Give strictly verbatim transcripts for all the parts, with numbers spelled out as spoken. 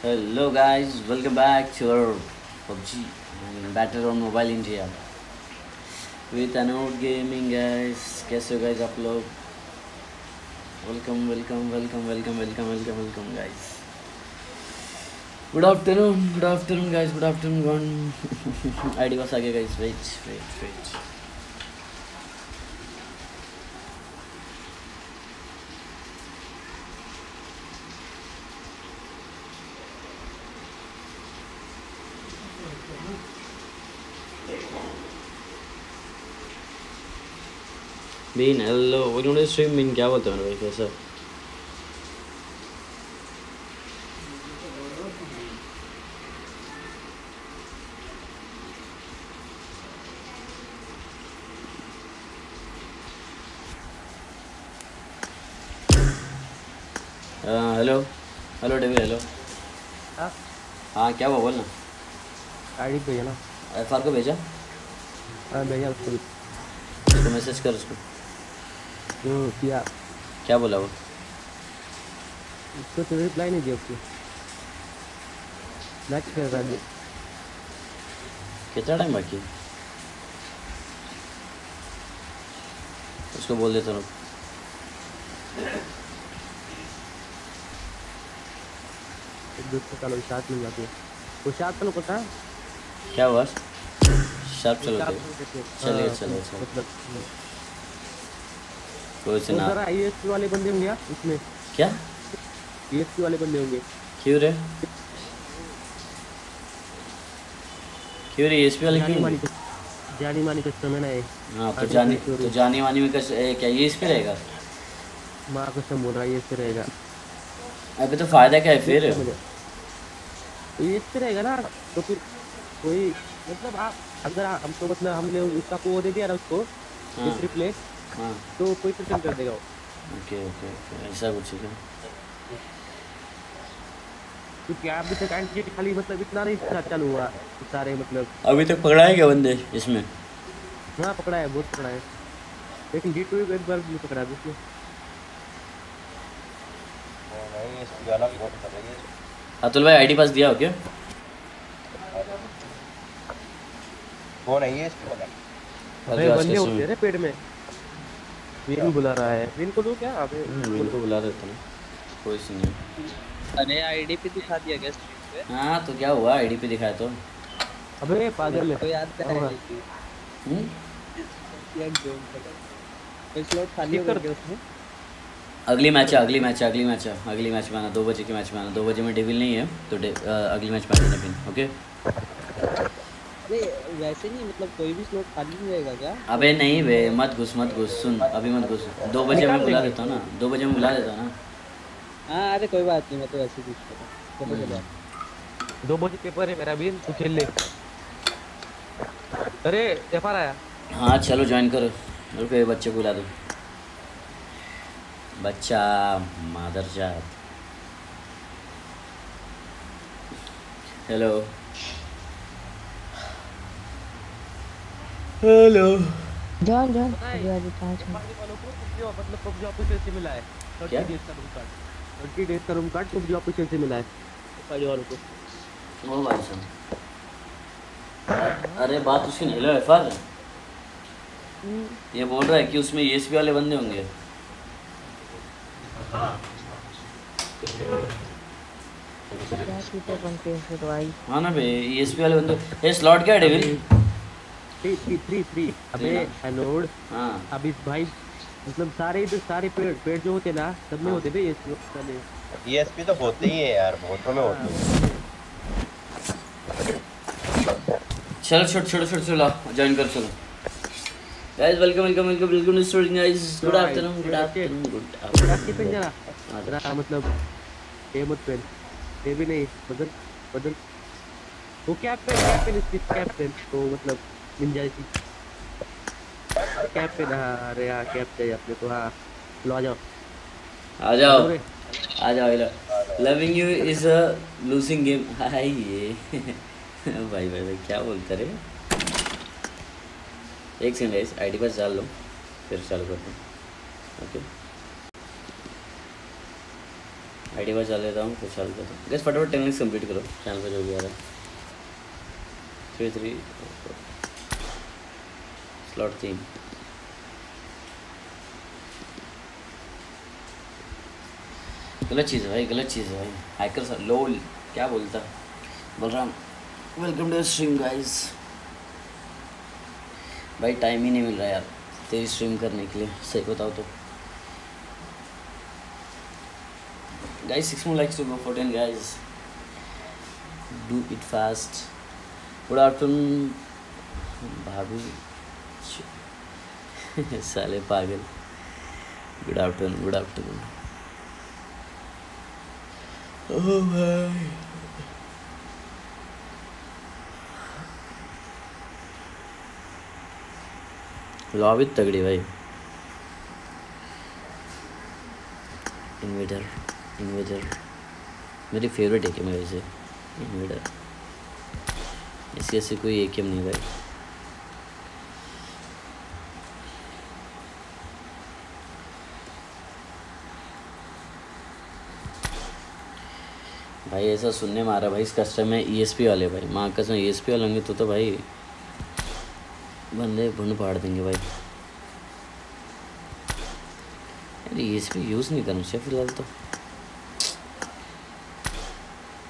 Hello guys, welcome back to our PUBG battle on mobile India with Anode gaming. Guys कैसे हो guys आप लोग? Welcome welcome welcome welcome welcome welcome welcome guys. Good afternoon good afternoon guys good afternoon one ID बस आ गया गाइस। Wait wait wait Bean, hello. उन्होंने stream Bean क्या बोलते हैं भाई, कैसा? Hello hello devil, hello. हाँ हाँ क्या हुआ, बोलना। आईडी भेजा ना, एफआर को भेजा। हाँ भेजा, उसको मैसेज कर। उसको क्या क्या बोला वो? उसको तो रिप्लाई नहीं दिया। उसको नेक्स्ट कर रहा है। कितना टाइम बाकी? उसको बोल देता हूँ। एक दूसरे का लोग साथ मिल जाते हैं। वो साथ लोग होता है। क्या हुआ? साथ चलो चलिए चलो चलो। तो आईएसपी वाले बंदे होंगे यार इसमें। क्या आईएसपी वाले बंदे होंगे? क्यों रे क्यों रे आईएसपी वाले? क्यों जानी मानी कस्टमर है? हां तो जानी तो जानी मानी में कस क्या आईएसपी रहेगा? मां कसम बोल रहा है आईएसपी रहेगा। अबे तो फायदा क्या है फिर? आईएसपी रहेगा ना तो फिर कोई मतलब आप अगर हम तो मतलब हमने उसका को दे दिया ना उसको दूसरी प्लेस। हाँ तो कोई रिटर्न कर देगा। ओके ओके ऐसा कुछ है क्योंकि आप भी तो कैंडिडेट खाली मतलब इतना नहीं इतना चालू हुआ सारे मतलब अभी तक पकड़ा है क्या बंदे इसमें? हाँ पकड़ा है, बहुत पकड़ा है, लेकिन जी टू एक बार भी पकड़ा है इसमें। नहीं इस वाला भी बहुत पकड़ा है। अतुल भाई आईडी पास दिया हो क्या? कौन है ये? अरे बंदे होते हैं पेड़ में। बीन बुला रहा है, बीन को लो क्या? अबे बीन को बुला देता हूं, कोई सीन नहीं। अरे आईडी पे दिखा दिया गया स्ट्रीम पे। हां तो क्या हुआ, आईडी पे दिखाया तो। अबे पागल है, तो याद कर। हम्म क्या गेम खेला, कुछ लोग खाली हो गए उसमें। अगली मैच है, अगली मैच है, अगली मैच है, अगली मैच में आना। दो बजे की मैच में आना। दो बजे में डेविल नहीं है तो अगली मैच में आना बीन। ओके अबे वैसे नहीं मतलब कोई भी स्लॉट खाली नहीं रहेगा क्या? अबे नहीं बे, मत घुस मत घुस सुन, अभी मत घुस। दो बजे मैं बुला देता हूँ ना, दो बजे मैं बुला देता हूँ ना। हाँ अरे कोई बात नहीं, मैं तो ऐसे ही पूछ। दो बजे पेपर है मेरा भी, तू खेल ले। अरे एफ आर आया। हाँ चलो ज्वाइन करो। रुको बच्चे को बुला दो। बच्चा मादरजात। हेलो हेलो जॉन जॉन यार पांच मतलब पबजी ऑफिशियल से मिला है थर्टी डेज का रूम कार्ड। पबजी ऑफिशियल से मिला है सारी वालों को। ओ भाई साहब, अरे बात उसकी नहीं। हेलो एफआर ये बोल रहा है कि उसमें ईएसपी वाले बंदे होंगे। हां ना बे ईएसपी वाले बंदे। ये स्लॉट क्या है डेविल? Three three three. अबे अनोड अभी भाई मतलब सारे इधर सारे पेड़ पेड़ जो होते ना सब में होते थे। ये ये एसपी तो होते ही है यार, बहुतों में होते हैं। चलो छोड़ छोड़ छोड़ चलो ज्वाइन कर। चलो guys welcome welcome welcome welcome to guys. Good afternoon good afternoon good afternoon. जरा मतलब ये मत पेन ये भी नहीं बदल बदल वो क्या पेन क्या पेन इसकी क्या पेन तो मतलब मिल जाएगी कैप पे ना। अरे हाँ कैप चाहिए अपने को। हाँ लो आ जाओ आ जाओ आ जाओ Ila. Loving you is a losing game. Hi ये भाई भाई भाई क्या बोलता रे। एक सेकंड गाइस आईडी पास डाल लो फिर चालू करते हैं। ओके आईडी पर चल लेता हूँ कुछ साल पे। तो गैस फटाफट टेनिक्स कंप्लीट करो चैनल पर जो भी आ रहा है। थ्री थ्री स्लॉट तीन गलत चीज़ है भाई, गलत चीज़ है भाई। हैकर सर लोल क्या बोलता बोल रहा हूँ। Welcome to stream guys. भाई टाइम ही नहीं मिल रहा यार तेरी स्ट्रीम करने के लिए, सही बताओ तो। Guys six more likes to go for ten guys, do it fast. Good afternoon भाभी साले पागल। Good afternoon, good afternoon. ओह भाई लॉबी तगड़ी भाई। इन्वेडर इन्वेडर मेरी फेवरेट है गेम है वैसे इन्वेडर, इसके ऐसे कोई एक गेम नहीं भाई। भाई ऐसा सुनने में आ रहा भाई इस कस्टम में ईएसपी वाले भाई, माँ कसम ईएसपी वाले होंगे तो तो भाई बंदे भुंड फाड़ देंगे भाई। अरे ईएसपी यूज़ नहीं करना चाहिए फिलहाल तो।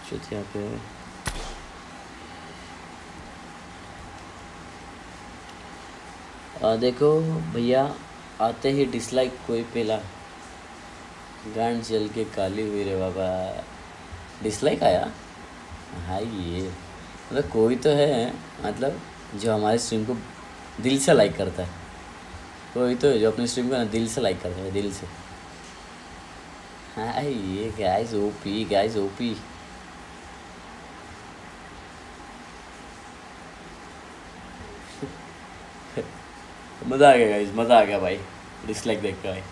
चुत यहाँ पे आ, देखो भैया आते ही डिसलाइक कोई पेला गांड जल के काली हुई रे बाबा। डिसलाइक आया हाई ये मतलब कोई तो है मतलब जो हमारे स्ट्रीम को दिल से लाइक करता है, कोई तो है जो अपने स्ट्रीम को ना दिल से लाइक करता है दिल से। हाई ये गाइस ओपी गाइस ओपी। मज़ा आ गया गाइस, मज़ा आ गया भाई डिसलाइक देख कर भाई।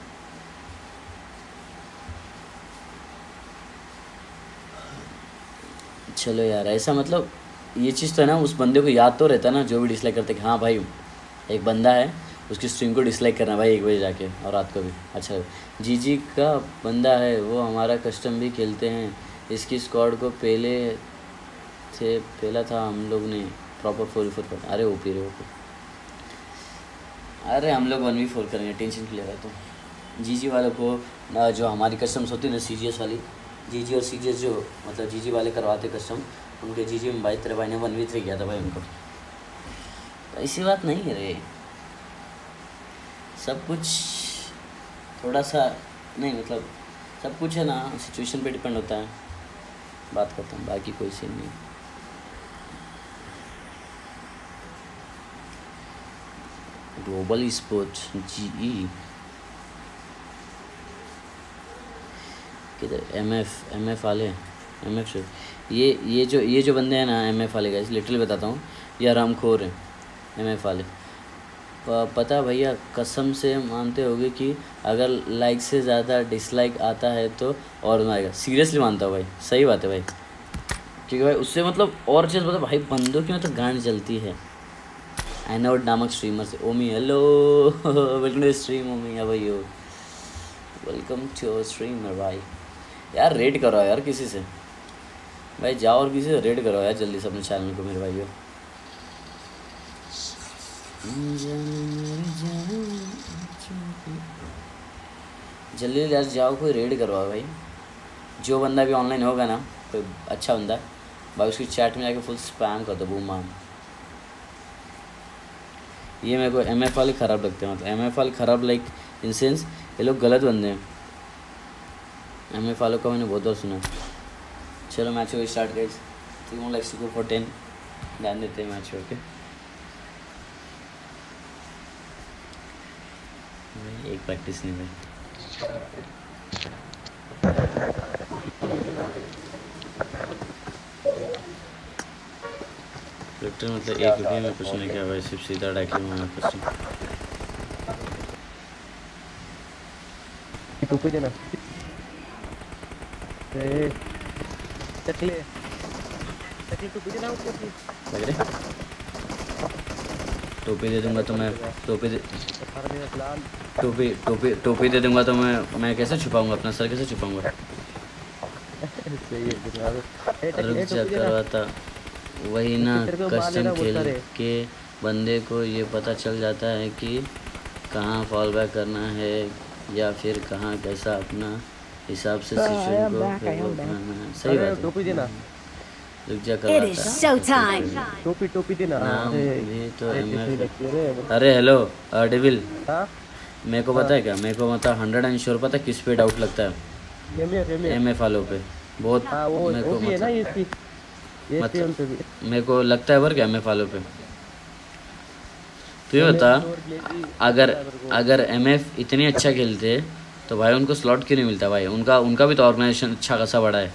चलो यार ऐसा मतलब ये चीज़ तो है ना उस बंदे को याद तो रहता है ना जो भी डिसलाइक करते हैं कि हाँ भाई एक बंदा है उसकी स्ट्रीम को डिसलाइक करना भाई एक बजे जाके और रात को भी। अच्छा जी जी का बंदा है वो हमारा कस्टम भी खेलते हैं, इसकी स्क्वाड को पहले से पहला था हम लोग ने प्रॉपर फोर फोर पर। अरे ओपी रे ओपी, अरे हम लोग वन वी फोर करेंगे टेंशन क्लियर है। तो जी जी वालों को जो हमारी कस्टम्स होती है ना सी जी एस वाली, जीजी और सीजीएस जो मतलब जीजी वाले करवाते कस्टम उनके जीजी में भाई तेरे भाई ने वन वी थ्री किया था भाई उनको। तो ऐसी बात नहीं है रे, सब कुछ थोड़ा सा नहीं मतलब सब कुछ है ना सिचुएशन पे डिपेंड होता है। बात करता हूँ बाकी कोई सीन नहीं। ग्लोबल स्पोर्ट्स जीई किधर एम एफ एम एफ वाले एम एफ से ये ये जो ये जो बंदे हैं ना एम एफ वाले का लिटरली बताता हूँ ये आरामखोर हैं एम एफ वाले। पता भैया कसम से मानते होगे कि अगर लाइक से ज़्यादा डिसलाइक आता है तो और आएगा। सीरियसली मानता हूँ भाई, सही बात है भाई। ठीक है भाई उससे मतलब और चीज़ मतलब भाई बंदों की मतलब गांड जलती है। एनोड नामक स्ट्रीमर से ओमी हेलो वेलकम टू स्ट्रीम ओमिया भाई, हो वेलकम टू स्ट्रीम भाई। यार रेड करो यार किसी से भाई, जाओ और किसी से रेड करो यार जल्दी से अपने चैनल को मेरे भाइयों। जल्दी यार जाओ कोई रेड करवाओ भाई, जो बंदा भी ऑनलाइन होगा ना कोई अच्छा बंदा भाई उसकी चैट में जाके फुल स्पैम कर दो बूम माम। ये मेरे को एम एफ वाले ख़राब लगते हैं मतलब एम एफ वाले ख़राब लाइक इन सेंस ये लोग गलत बंदे हैं। एम एफ वालों का मैंने बहुत बार सुना। चलो मैच को start guys, three more likes to go for ten, ध्यान देते हैं मैच। ओके एक प्रैक्टिस नहीं भाई मतलब एक रुपये में कुछ नहीं किया भाई, सिर्फ सीधा डायरेक्टली मारा कुछ चकले टोपी ना टोपी दे दूंगा तो मैं टोपी टोपी टोपी टोपी दे दूंगा तो मैं मैं कैसे छुपाऊंगा अपना सर, कैसे छुपाऊंगा रुक चक्कर आता वही ना, कस्टम खेल के बंदे को ये पता चल जाता है कि कहाँ फॉल बैक करना है या फिर कहाँ कैसा अपना हिसाब से सिचुएशन को बनाना है। सही बात है। टोपी देना, रुक जा करवाता, टोपी टोपी देना। ये तो अरे हेलो डेविल, मेरे को पता है क्या, मेरे को मतलब हंड्रेड एंड श्योर पता है किस पे डाउट लगता है, एम एफ वालों पे बहुत। मेरे को मतलब मेरे को लगता है पर क्या एम एफ वालों पे, तो ये बता अगर अगर एम एफ इतने अच्छा खेलते तो भाई उनको स्लॉट क्यों नहीं मिलता भाई, उनका उनका भी तो ऑर्गेनाइजेशन अच्छा खासा बड़ा है।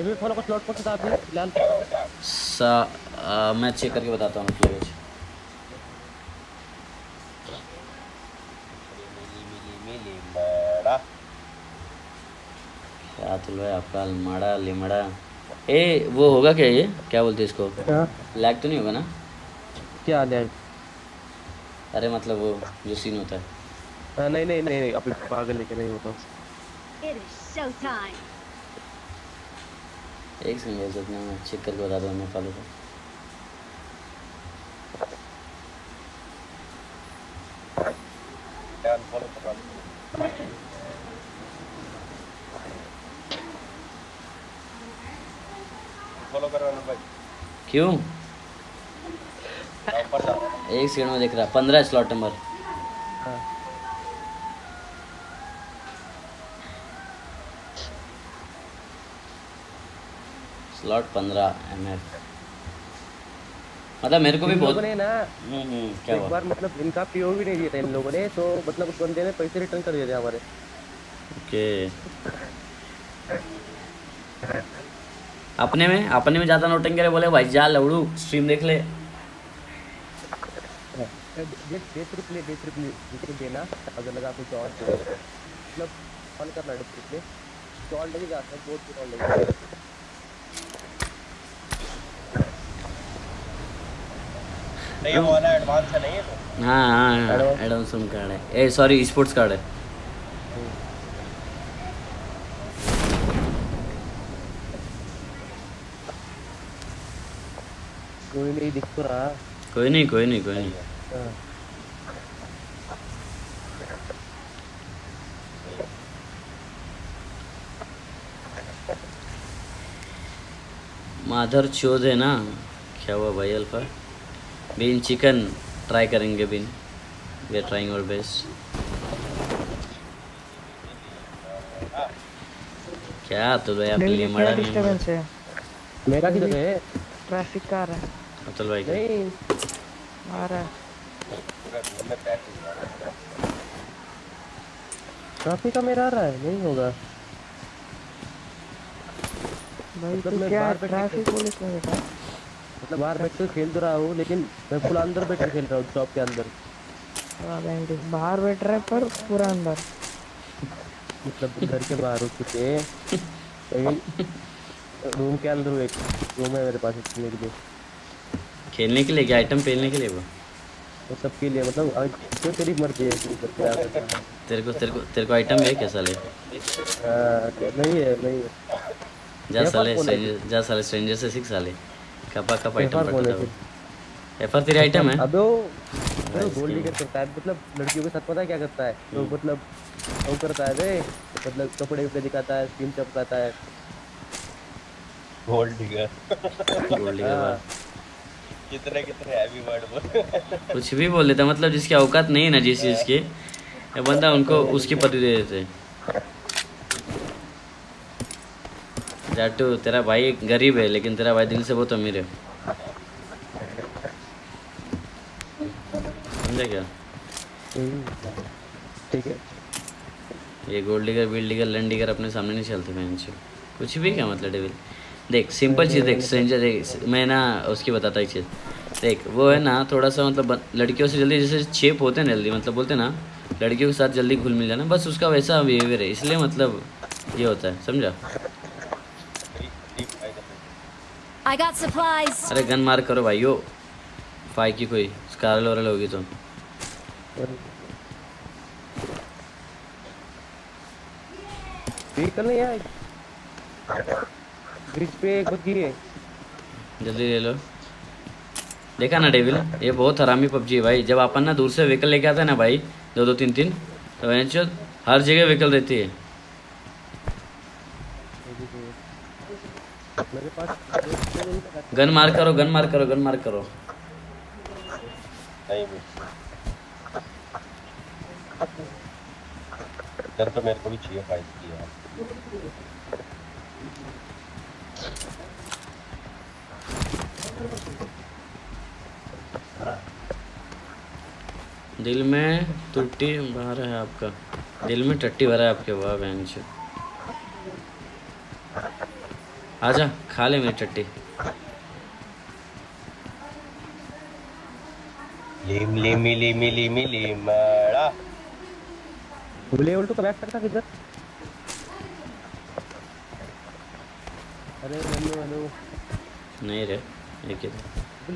एमएफ फॉलो का स्लॉट पता है फिलहाल सा, आ, मैं चेक करके बताता हूँ प्लेज। क्या तो भाई आपका माड़ा लिमड़ा ए वो होगा क्या, ये क्या बोलते हैं इसको, लैग तो नहीं होगा ना क्या? लैग अरे मतलब वो जो सीन होता है। आ, नहीं नहीं नहीं, नहीं अपने पागल लेके नहीं होता। एक सेकंड रुकना, मैं चेक करके बता दूँ। मैं फॉलो को फॉलो करवाना भाई क्यों? एक सेकंड में देख रहा, पंद्रह स्लॉट नंबर। हाँ स्लॉट पंद्रह एम एफ, मतलब मेरे को भी बहुत नहीं ना। हम्म क्या एक बार मतलब इनका पीओ भी नहीं दिया था इन लोगों ने, तो मतलब उस बंदे ने पैसे रिटर्न कर दिए थे हमारे। ओके अपने में अपने में ज़्यादा नोटिंग करे, बोले भाई जा लवड़ू स्ट्रीम देख ले, बेतरप्ले बेतरप्ले बेतरप्ले देना अगर लगा कुछ और मतलब फन करना डिस्प्ले स्टॉल लगेगा सर, बहुत स्टॉल लगेगा। नहीं वो वाला एडवांस है नहीं है तो? हाँ हाँ एडवांस कार्ड है, ए सॉरी स्पोर्ट्स कार्ड है। कोई नहीं दिख रहा, कोई नहीं कोई नहीं कोई नहीं। माधर चोद है ना, क्या हुआ भाई? अल्फा बीन चिकन ट्राई करेंगे, Bean we are trying our best. क्या अतुल भाई आप लिमड़ा डिस्टर्बेंस है मेरा, किधर है ट्रैफिक का रहा है अतुल भाई का आ रहा है ट्रैफिक का मेरा आ रहा है। नहीं होगा भाई तो क्या ट्रैफिक पुलिस में था, मतलब बाहर बैठ कर खेल तो रहा हूँ लेकिन मैं पूरा अंदर बैठ कर खेल रहा हूँ शॉप के अंदर। बाहर बैठ रहा है पर पूरा अंदर, मतलब घर के बाहर हो चुके रूम के अंदर। एक रूम है मेरे पास खेलने के लिए, खेलने के लिए क्या आइटम पहनने के लिए, वो वो सब के लिए मतलब जो तेरी मर्जी है। तेरे को तेरे को तेरे को आइटम है क्या साले? नहीं है नहीं है, जा साले जा साले स्ट्रेंजर से सीख साले। कपा कपा आइटम पड़ता है, एफआर तेरी आइटम है। अबे वो गोल्ड लेकर करता है, मतलब लड़कियों के साथ पता है क्या करता है वो, मतलब वो करता है रे मतलब कपड़े पे दिखाता है, स्किन चपकाता है। गोल्ड डिगर गोल्ड डिगर कितने कितने हैवी वर्ड बोल कुछ भी बोल लेता, मतलब जिसकी औकात नहीं है ना जिस चीज की, ये बंदा उनको उसकी पति दे देते। जाटू तेरा भाई एक गरीब है लेकिन तेरा भाई दिल से बहुत अमीर है, समझे क्या? ठीक है ये gold digger build digger land digger अपने सामने नहीं चलते हैं कुछ भी। क्या मतलब डेविल देख सिंपल चीज़ देख, स्ट्रेंजर देख मैं ना उसकी बताता एक चीज़ देख, वो है ना थोड़ा सा मतलब लड़कियों से जल्दी जैसे छेप होते हैं जल्दी, मतलब बोलते हैं ना लड़कियों के साथ जल्दी घुल मिल जाना, बस उसका वैसा बिहेवियर है इसलिए मतलब ये होता है, समझा? I got supplies. अरे गन मार करो भाइयों, फाइव की कोई स्कारल वरल होगी तो व्हीकल नहीं है ब्रिज पे एक बच गई है, जल्दी ले लो। देखा ना डेविल, ये बहुत हरामी पबजी है भाई। जब अपन ना दूर से व्हीकल लेके आता है ना भाई, दो दो तीन तीन, तो वैसे हर जगह व्हीकल रहती है। मेरे पास गन मार करो, गन मार करो, गन मार करो। नहीं घर पे मेरे को भी चाहिए फाइट की यार। दिल में टट्टी भरा है आपका, दिल में टट्टी भरा है आपके। वाह बहन जी, आजा खा ले मेरी टट्टी। लीम लीम लीम लीम लीम बड़ा लेवल तो कलेक्ट करता किधर। अरे हेलो हेलो, नहीं रे एक ही था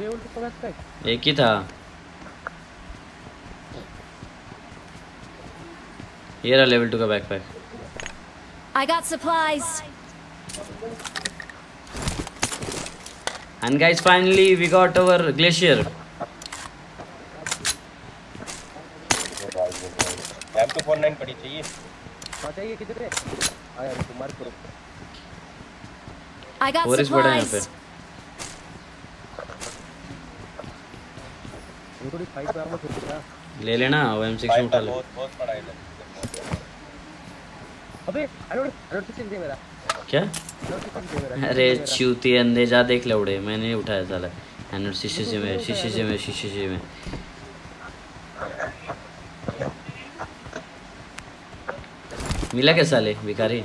लेवल तो कलेक्ट कर, एक ही था। ये रहा लेवल टू का backpack. I got supplies. And guys, finally we got our glacier. आपको फोर नाइन पड़ी चाहिए। बताइए किधर है? आया कुमार को। I got supplies. बड़ा है यहाँ पे। थोड़ी फाइट पे आऊँगा थोड़ी। ले लेना ओ एम सिक्स उठा ले। बहुत बहुत पड़ा है इधर। अबे अनोड अनोड किसने दिया मेरा? क्या? अरे चूती अंधे जा देख लौड़े, मैंने नहीं उठाया साला। एनोड शीशे से में शीशे से में शीशे से में मिला क्या साले भिखारी।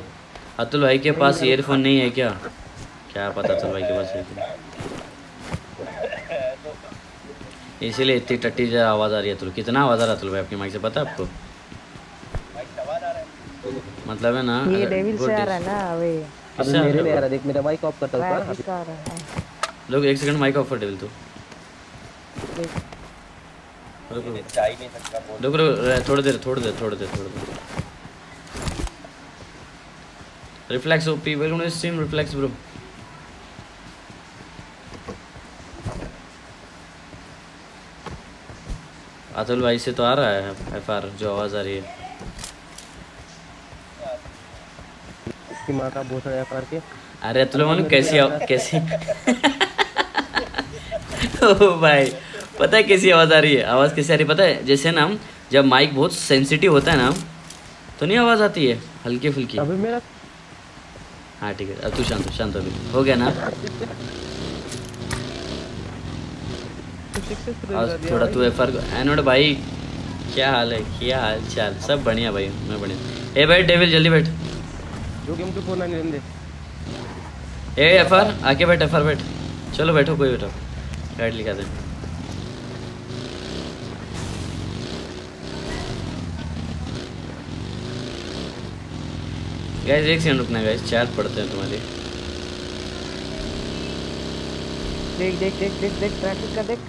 अतुल भाई के पास ईयरफोन नहीं है क्या? क्या पता अतुल भाई के पास है, इसीलिए इतनी टट्टी जरा आवाज़ आ रही है। अतुल कितना आवाज़ आ रहा है अतुल भाई आपके माइक से, पता है आपको? मतलब है ना ये डेविल से आ रहा है ना वे। अब मेरे में आ रहा, देख मेरा माइक ऑफ करता हूं। हां इसका आ रहा है। लोग एक सेकंड माइक ऑफ कर डेविल। तू रुको, चाय नहीं सकता बोल। रुको थोड़ी देर थोड़ी देर थोड़ी देर थोड़ी देर। Reflex OP welcome to stream reflex bro. Atul भाई से तो आ रहा है एफ आर जो आवाज आ रही है। की मां का बहुत सारा एफ आर के। अरे तुम लोग कैसी कैसी ओ भाई पता है कैसी आवाज़ आ रही है? आवाज़ कैसी आ रही है पता है? जैसे ना जब माइक बहुत सेंसिटिव होता है ना तो नहीं आवाज़ आती है, हल्की फुल्की। अभी मेरा हाँ ठीक है, अब तू शांत शांत हो गई, हो गया ना? थोड़ा तू एफ आर एनोड भाई क्या हाल है, क्या हाल चाल? सब बढ़िया भाई, मैं बढ़िया। ए भाई डेविल जल्दी बैठ, जो गेम तो फोन नहीं दे। ए एफ आर आके बैठ, एफ आर बैठ, चलो बैठो कोई बैठो, गाइड लिखा दे। गाइस एक सेकंड रुकना गाइस, चार्ज पड़ते हैं तुम्हारे। देख देख देख देख देख ट्रैफिक का देख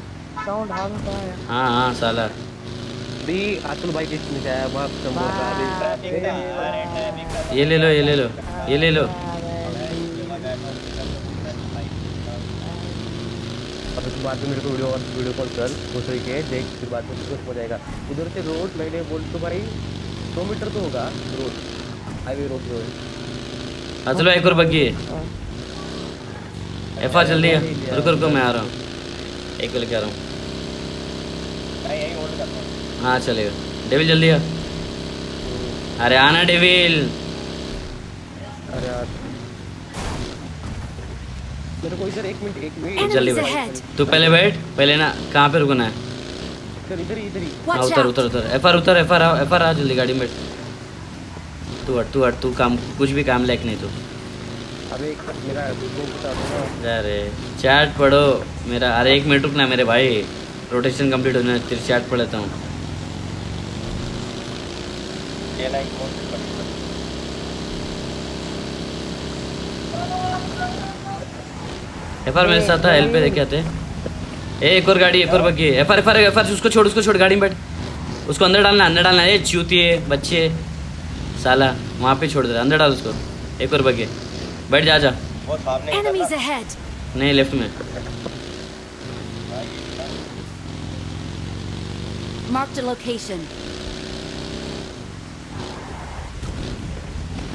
साउंड हाल होता है। हां हां साला भी अतुल भाई के इसमें आया बाप संभोता। ये ले लो ये ले लो ये ले लो। अब इस बात पे मेरे को वीडियो और वीडियो कॉल कर दूसरे के देख, फिर बाद में कुछ हो जाएगा। उधर से रोड मैंने बोल तो भाई सौ मीटर तो होगा रोड, हाईवे रोड जो है। अतुल भाई एक और बग्गी है एफ आर, जल्दी रुको रुको मैं आ रहा हूँ, एक लेके आ रहा हूँ। हाँ चलेगा डेविल जल्दी आ। अरे आना डेविल। अरे यार मेरे को इधर एक मिनट एक मिनट जल्दी बैठ। तू पहले बैठ, पहले ना कहाँ पे रुकना है? इधर इधर इधर ही। हाँ उतर उतर उतर एफ आर उतर एफ आर आओ एफ आर आ जल्दी गाड़ी में बैठ। तू हट तू हट तू काम कुछ भी काम लायक नहीं तू। अरे एक मेरा अरे चैट पढ़ो मेरा। अरे एक मिनट रुकना मेरे भाई, रोटेशन कंप्लीट होने तेरे चैट पढ़ लेता हूँ। एफ आर मेरे साथ था, हेल्प पे देखे आते। ए एक और गाड़ी एक और बग्गी है। F R F R F R उसको छोड़ उसको छोड़ गाड़ी में बैठ, उसको अंदर डालना अंदर डालना। ए चूतिए बच्चे साला वहाँ पे छोड़ दे, अंदर डाल उसको, एक और बगे बैठ जा, जा। नहीं लेफ्ट में Marked a location.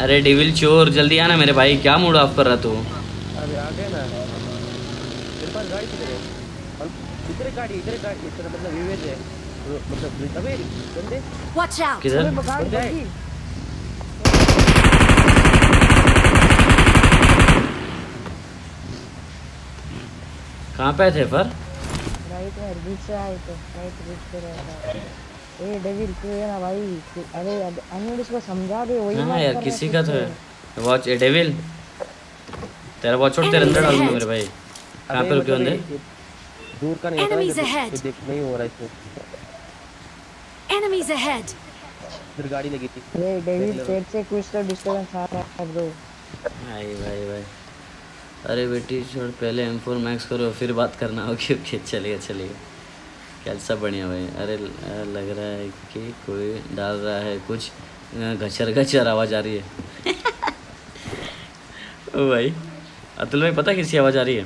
अरे डेविल चोर जल्दी आना मेरे भाई, क्या मूड ऑफ कर रहा तू? अरे आ गए ना मेरे पास गाड़ी है, इधर गाड़ी इधर गाड़ी इधर, मतलब विवेक है, मतलब अबे बंदे वॉच आउट किधर बंदे, कहां पे थे पर? राइट में बीच से आए थे, राइट बीच पे रहा था। ए डेविल तू है ना भाई, अरे अनोड इसको समझा दे, वही ना यार किसी का तो है वॉच। ए डेविल तेरा वॉच छोड़, तेरे अंदर डाल दूंगा मेरे भाई, कहां पे रुके बंदे? दूर का नहीं था, देख नहीं हो रहा इसको। एनिमीज अहेड, इधर गाड़ी लगी थी। ए डेविल पेट से कुछ तो डिस्टर्बेंस आ रहा है ब्रो। भाई भाई भाई अरे बेटी छोड़, पहले एम फोर मैक्स करो फिर बात करना। ओके ओके चलिए चलिए, कैसा बढ़िया भाई। अरे लग रहा है कि कोई डाल रहा है कुछ, घचर घचर आवाज़ आ रही है। ओ भाई अतुल भाई पता किसकी आवाज़ आ रही है?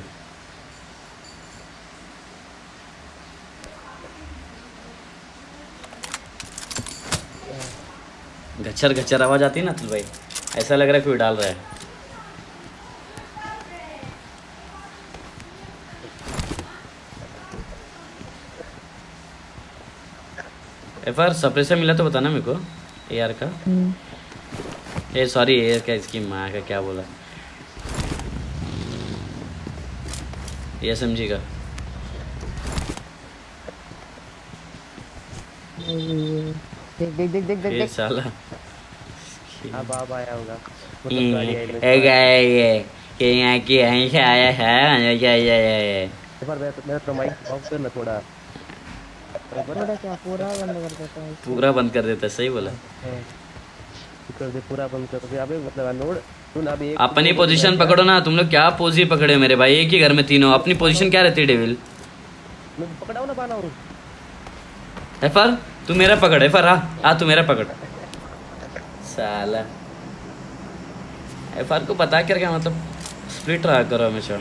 घचर घचर आवाज़ आती है ना अतुल भाई, ऐसा लग रहा है कोई डाल रहा है। एफआर सप्रेसर मिला तो बताना मेरे को, एआर का। ए सॉरी एआर का, इसकी माँ का क्या बोला, ये समझी का। देख देख देख देख देख ये साला अब अब आया होगा। ए गए ये के यहाँ की यहीं आया है ये ये ये। एफआर मेरा प्रोमाइक ऑफ करना थोड़ा, क्या पूरा बंद कर देता है, पूरा बंद कर देता है। सही बोला, कर दे पूरा बंद कर दे। अबे मतलब अनोड सुन, अभी एक अपनी पोजीशन पकड़ो ना, तुम लोग क्या पोजी पकड़े मेरे भाई, एक ही घर में तीनों, अपनी पोजीशन क्या रहती है डेविल? मैं पकड़ाऊं ना पाना और एफआर तू मेरा पकड़, एफआर आ आ तू मेरा पकड़। साला एफआर को पता कर क्या मतलब, स्प्लिट रहा करो हमेशा।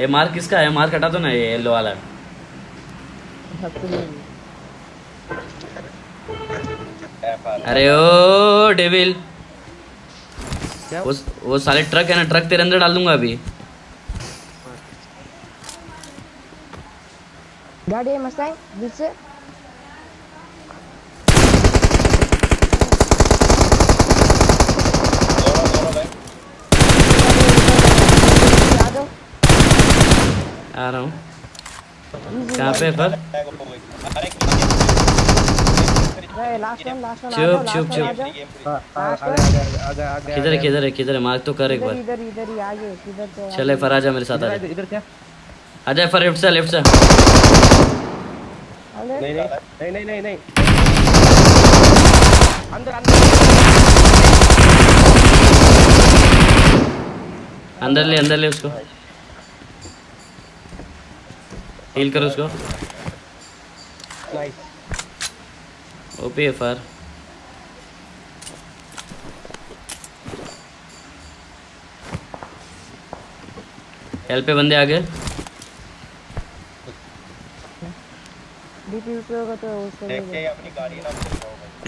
ए मार किसका है, मार कटा दो ना ये येलो वाला। अरे ओ डेविल वो वो साले ट्रक है ना, ट्रक तेरे अंदर डाल दूंगा अभी। गाड़ी मस्त है जिससे आ रहा हूँ। कहाँ पे पर? चुप चुप चुप, किधर है किधर है किधर है, मार्क तो कर एक बार। इधर इधर ही आगे, इधर तो चले फर, आजा मेरे साथ, आजा इधर क्या, आजा फर लेफ्ट से लेफ्ट से। नहीं नहीं नहीं नहीं नहीं अंदर अंदर अंदर ले, अंदर ले उसको, हील करो उसको। नाइस ओपी एफआर, हेल्प पे बंदे आगे। डीपी होगा तो उसको अपनी गाड़ी ना,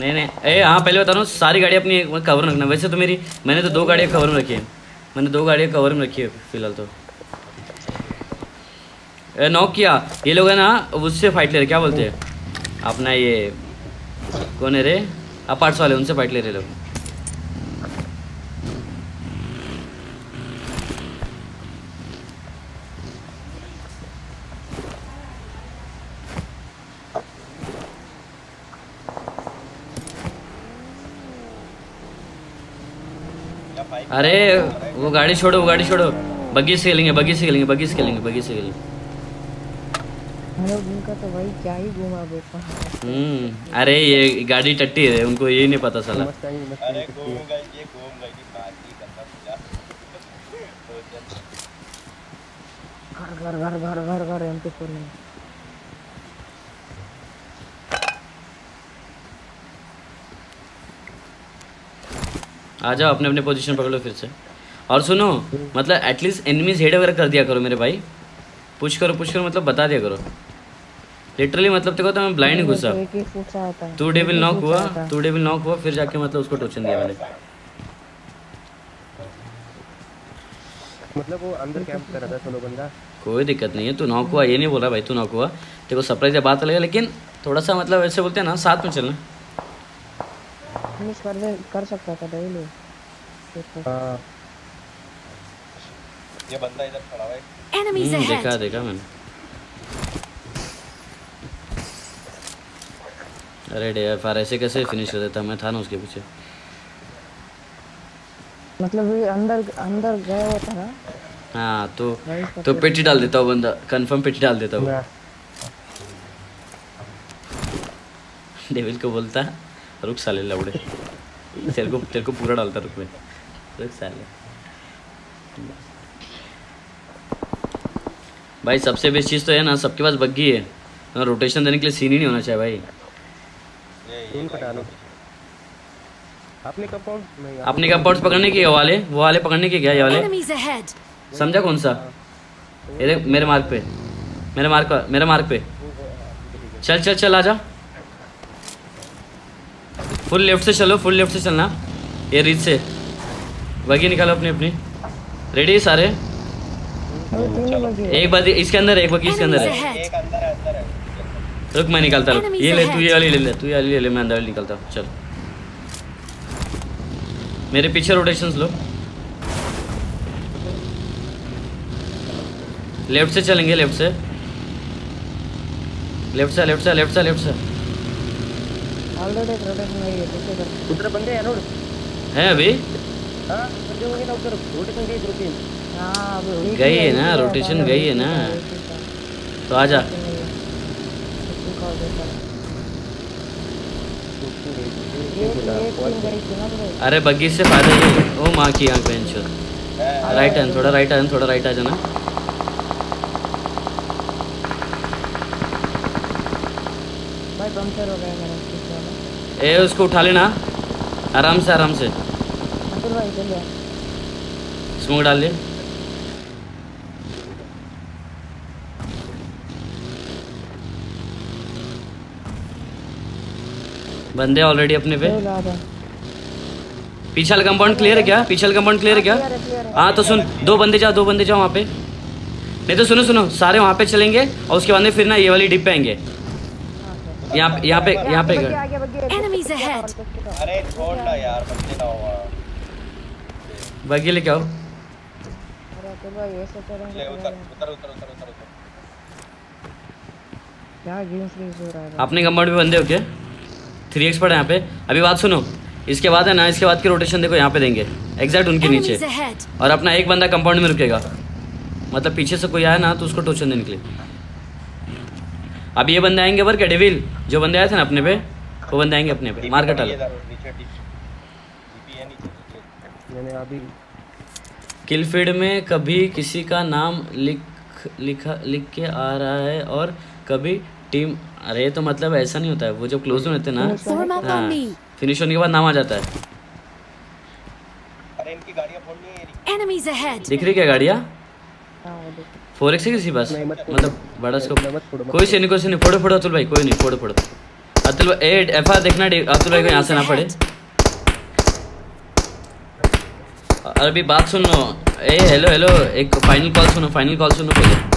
नहीं नहीं ए हाँ पहले बता रहा हूँ, सारी गाड़ी अपनी कवर रखना। वैसे तो मेरी मैंने तो दो गाड़ियाँ कवर में रखी है, मैंने दो गाड़ियाँ कवर में रखी है फिलहाल तो। नॉक किया ये लोग है ना, उससे फाइट ले रहे, क्या बोलते हैं अपना ये कौन है रे, अपार्ट्स वाले, उनसे फाइट ले रहे लोग। अरे वो गाड़ी छोड़ो, वो गाड़ी छोड़ो, बग्गी से खेलेंगे बग्गी से खेलेंगे बग्गी से खेलेंगे बग्गी से खेलेंगे। उनका तो भाई क्या ही घुमा देता है। अरे ये गाड़ी टट्टी है, उनको ये नहीं पता साला। अरे घूमगा ये घूमगा की बात ही करता, घर घर घर घर घर एमपी फोर में। आ जाओ, अपने अपने पोजीशन पकड़ लो फिर से। और सुनो, मतलब एटलीस्ट एनिमीज हेड वगैरह कर दिया करो मेरे भाई, पुश करो पुश करो, मतलब बता दिया करो लिटरली। मतलब देखो तो मैं ब्लाइंड घुसा, टू डेविल नॉक हुआ, टू डेविल नॉक हुआ, फिर जाके मतलब उसको टोचन दिया मैंने। मतलब वो अंदर कैंप कर रहा था सोलो बंदा, कोई दिक्कत नहीं है, तू नॉक हुआ ये नहीं बोला भाई, तू नॉक हुआ, देखो सरप्राइज की बात अलग, लेकिन थोड़ा सा मतलब ऐसे बोलते हैं ना साथ में चलना। कर कर सकता था डेविल, ये बंदा इधर खड़ा है, एनिमीज अहेड, देखा देखा मैंने। अरे डे एफ आर ऐसे कैसे फिनिश कर देता, मैं था ना उसके पीछे। मतलब ये अंदर अंदर गया हुआ था ना। हाँ तो तो पिट डाल देता वो बंदा, कंफर्म पिट डाल देता वो। डेविल को बोलता रुक साले लौड़े, तेरे को तेरे को पूरा डालता, रुक में रुक साले भाई। सबसे बेस्ट चीज़ तो है ना, सबके पास बग्गी है ना, रोटेशन देने के लिए सीन ही नहीं होना चाहिए भाई। तीन कटा लो अपने कंपाउंड, अपने कंपाउंड पकड़ने के, वाले वो वाले पकड़ने के, क्या ये वाले समझा कौन सा, ये देख मेरे मार्क पे, मेरे मार्क पे, मेरे मार्क पे, चल चल चल आजा, फुल लेफ्ट से चलो, फुल लेफ्ट से चलना, ये रीच से बग्गी निकालो अपनी अपनी, रेडी सारे। एक बार इसके अंदर, एक बार इसके अंदर है, एक अंदर है, अंदर है। रुक मैं निकालता, रुक ये ले तू, ये वाली ले ले तू, ये वाली ले ले, मैं अंदर वाली निकालता हूँ। चल मेरे पीछे रोटेशंस लो, लेफ्ट से चलेंगे, लेफ्ट से लेफ्ट से लेफ्ट से लेफ्ट से लेफ्ट से उधर बंदे हैं रोड है अभी। हां बंदे होंगे ना उधर, रोटेशन भी रुकिए। हाँ, गई है ना रोटेशन, गई है ना, तो आजा अरे बग्गी से फायदा ही। ओ माँ की आँख बेंच, राइट टर्न, थोड़ा राइट टर्न, थोड़ा राइट आ जाना। भाई पंचर हो गया मेरा, ए उसको उठा लेना आराम से, आराम से स्मोक डाल ले। बंदे ऑलरेडी अपने पे, पीछे वाला कंपाउंड क्लियर है क्या, पीछे वाला कंपाउंड क्लियर है क्या? हाँ तो सुन, दो बंदे जाओ, दो बंदे जाओ वहाँ पे, नहीं तो सुनो सुनो सारे वहाँ पे चलेंगे और उसके बाद में फिर ना ये वाली डिप पे आएंगे, यहाँ यहाँ पे यहाँ पे बग्गी लेके आओ। अपने कंपाउंड में बंदे हो क्या? थ्री एक्स पड़ा यहाँ पे। अभी बात सुनो, इसके बाद है ना, इसके बाद की रोटेशन देखो यहाँ पे देंगे एग्जैक्ट उनके नीचे, और अपना एक बंदा कंपाउंड में रुकेगा, मतलब पीछे से कोई आया ना तो उसको टोचन देने के लिए। अब ये बंदे आएंगे पर क्या, डेविल जो बंदे आए थे ना अपने पे, वो बंदे आएंगे अपने पे, मार्केट वाला। किल फीड में कभी किसी का नाम लिख लिखा लिख के आ रहा है और कभी टीम, अरे तो मतलब ऐसा नहीं होता है, वो जब क्लोज में रहते हैं ना, हाँ फिनिश होने के बाद नाम आ जाता है। अरे इनकी गाड़ियां फोड़ नहीं, एनिमीज अहेड दिख रही क्या गाड़ियां? फोर एक्स है किसी पास, मतलब बड़ा स्कोप, कोई से नहीं, कोई से नहीं, फोड़ो फोड़ो अतुल भाई, कोई नहीं फोड़ो फोड़ो अतुल भाई, ए एफआर देखना अतुल भाई को यहां से ना पड़े। अरे भी बात सुनो, ए हेलो हेलो, एक फाइनल कॉल सुनो, फाइनल कॉल सुनो पहले।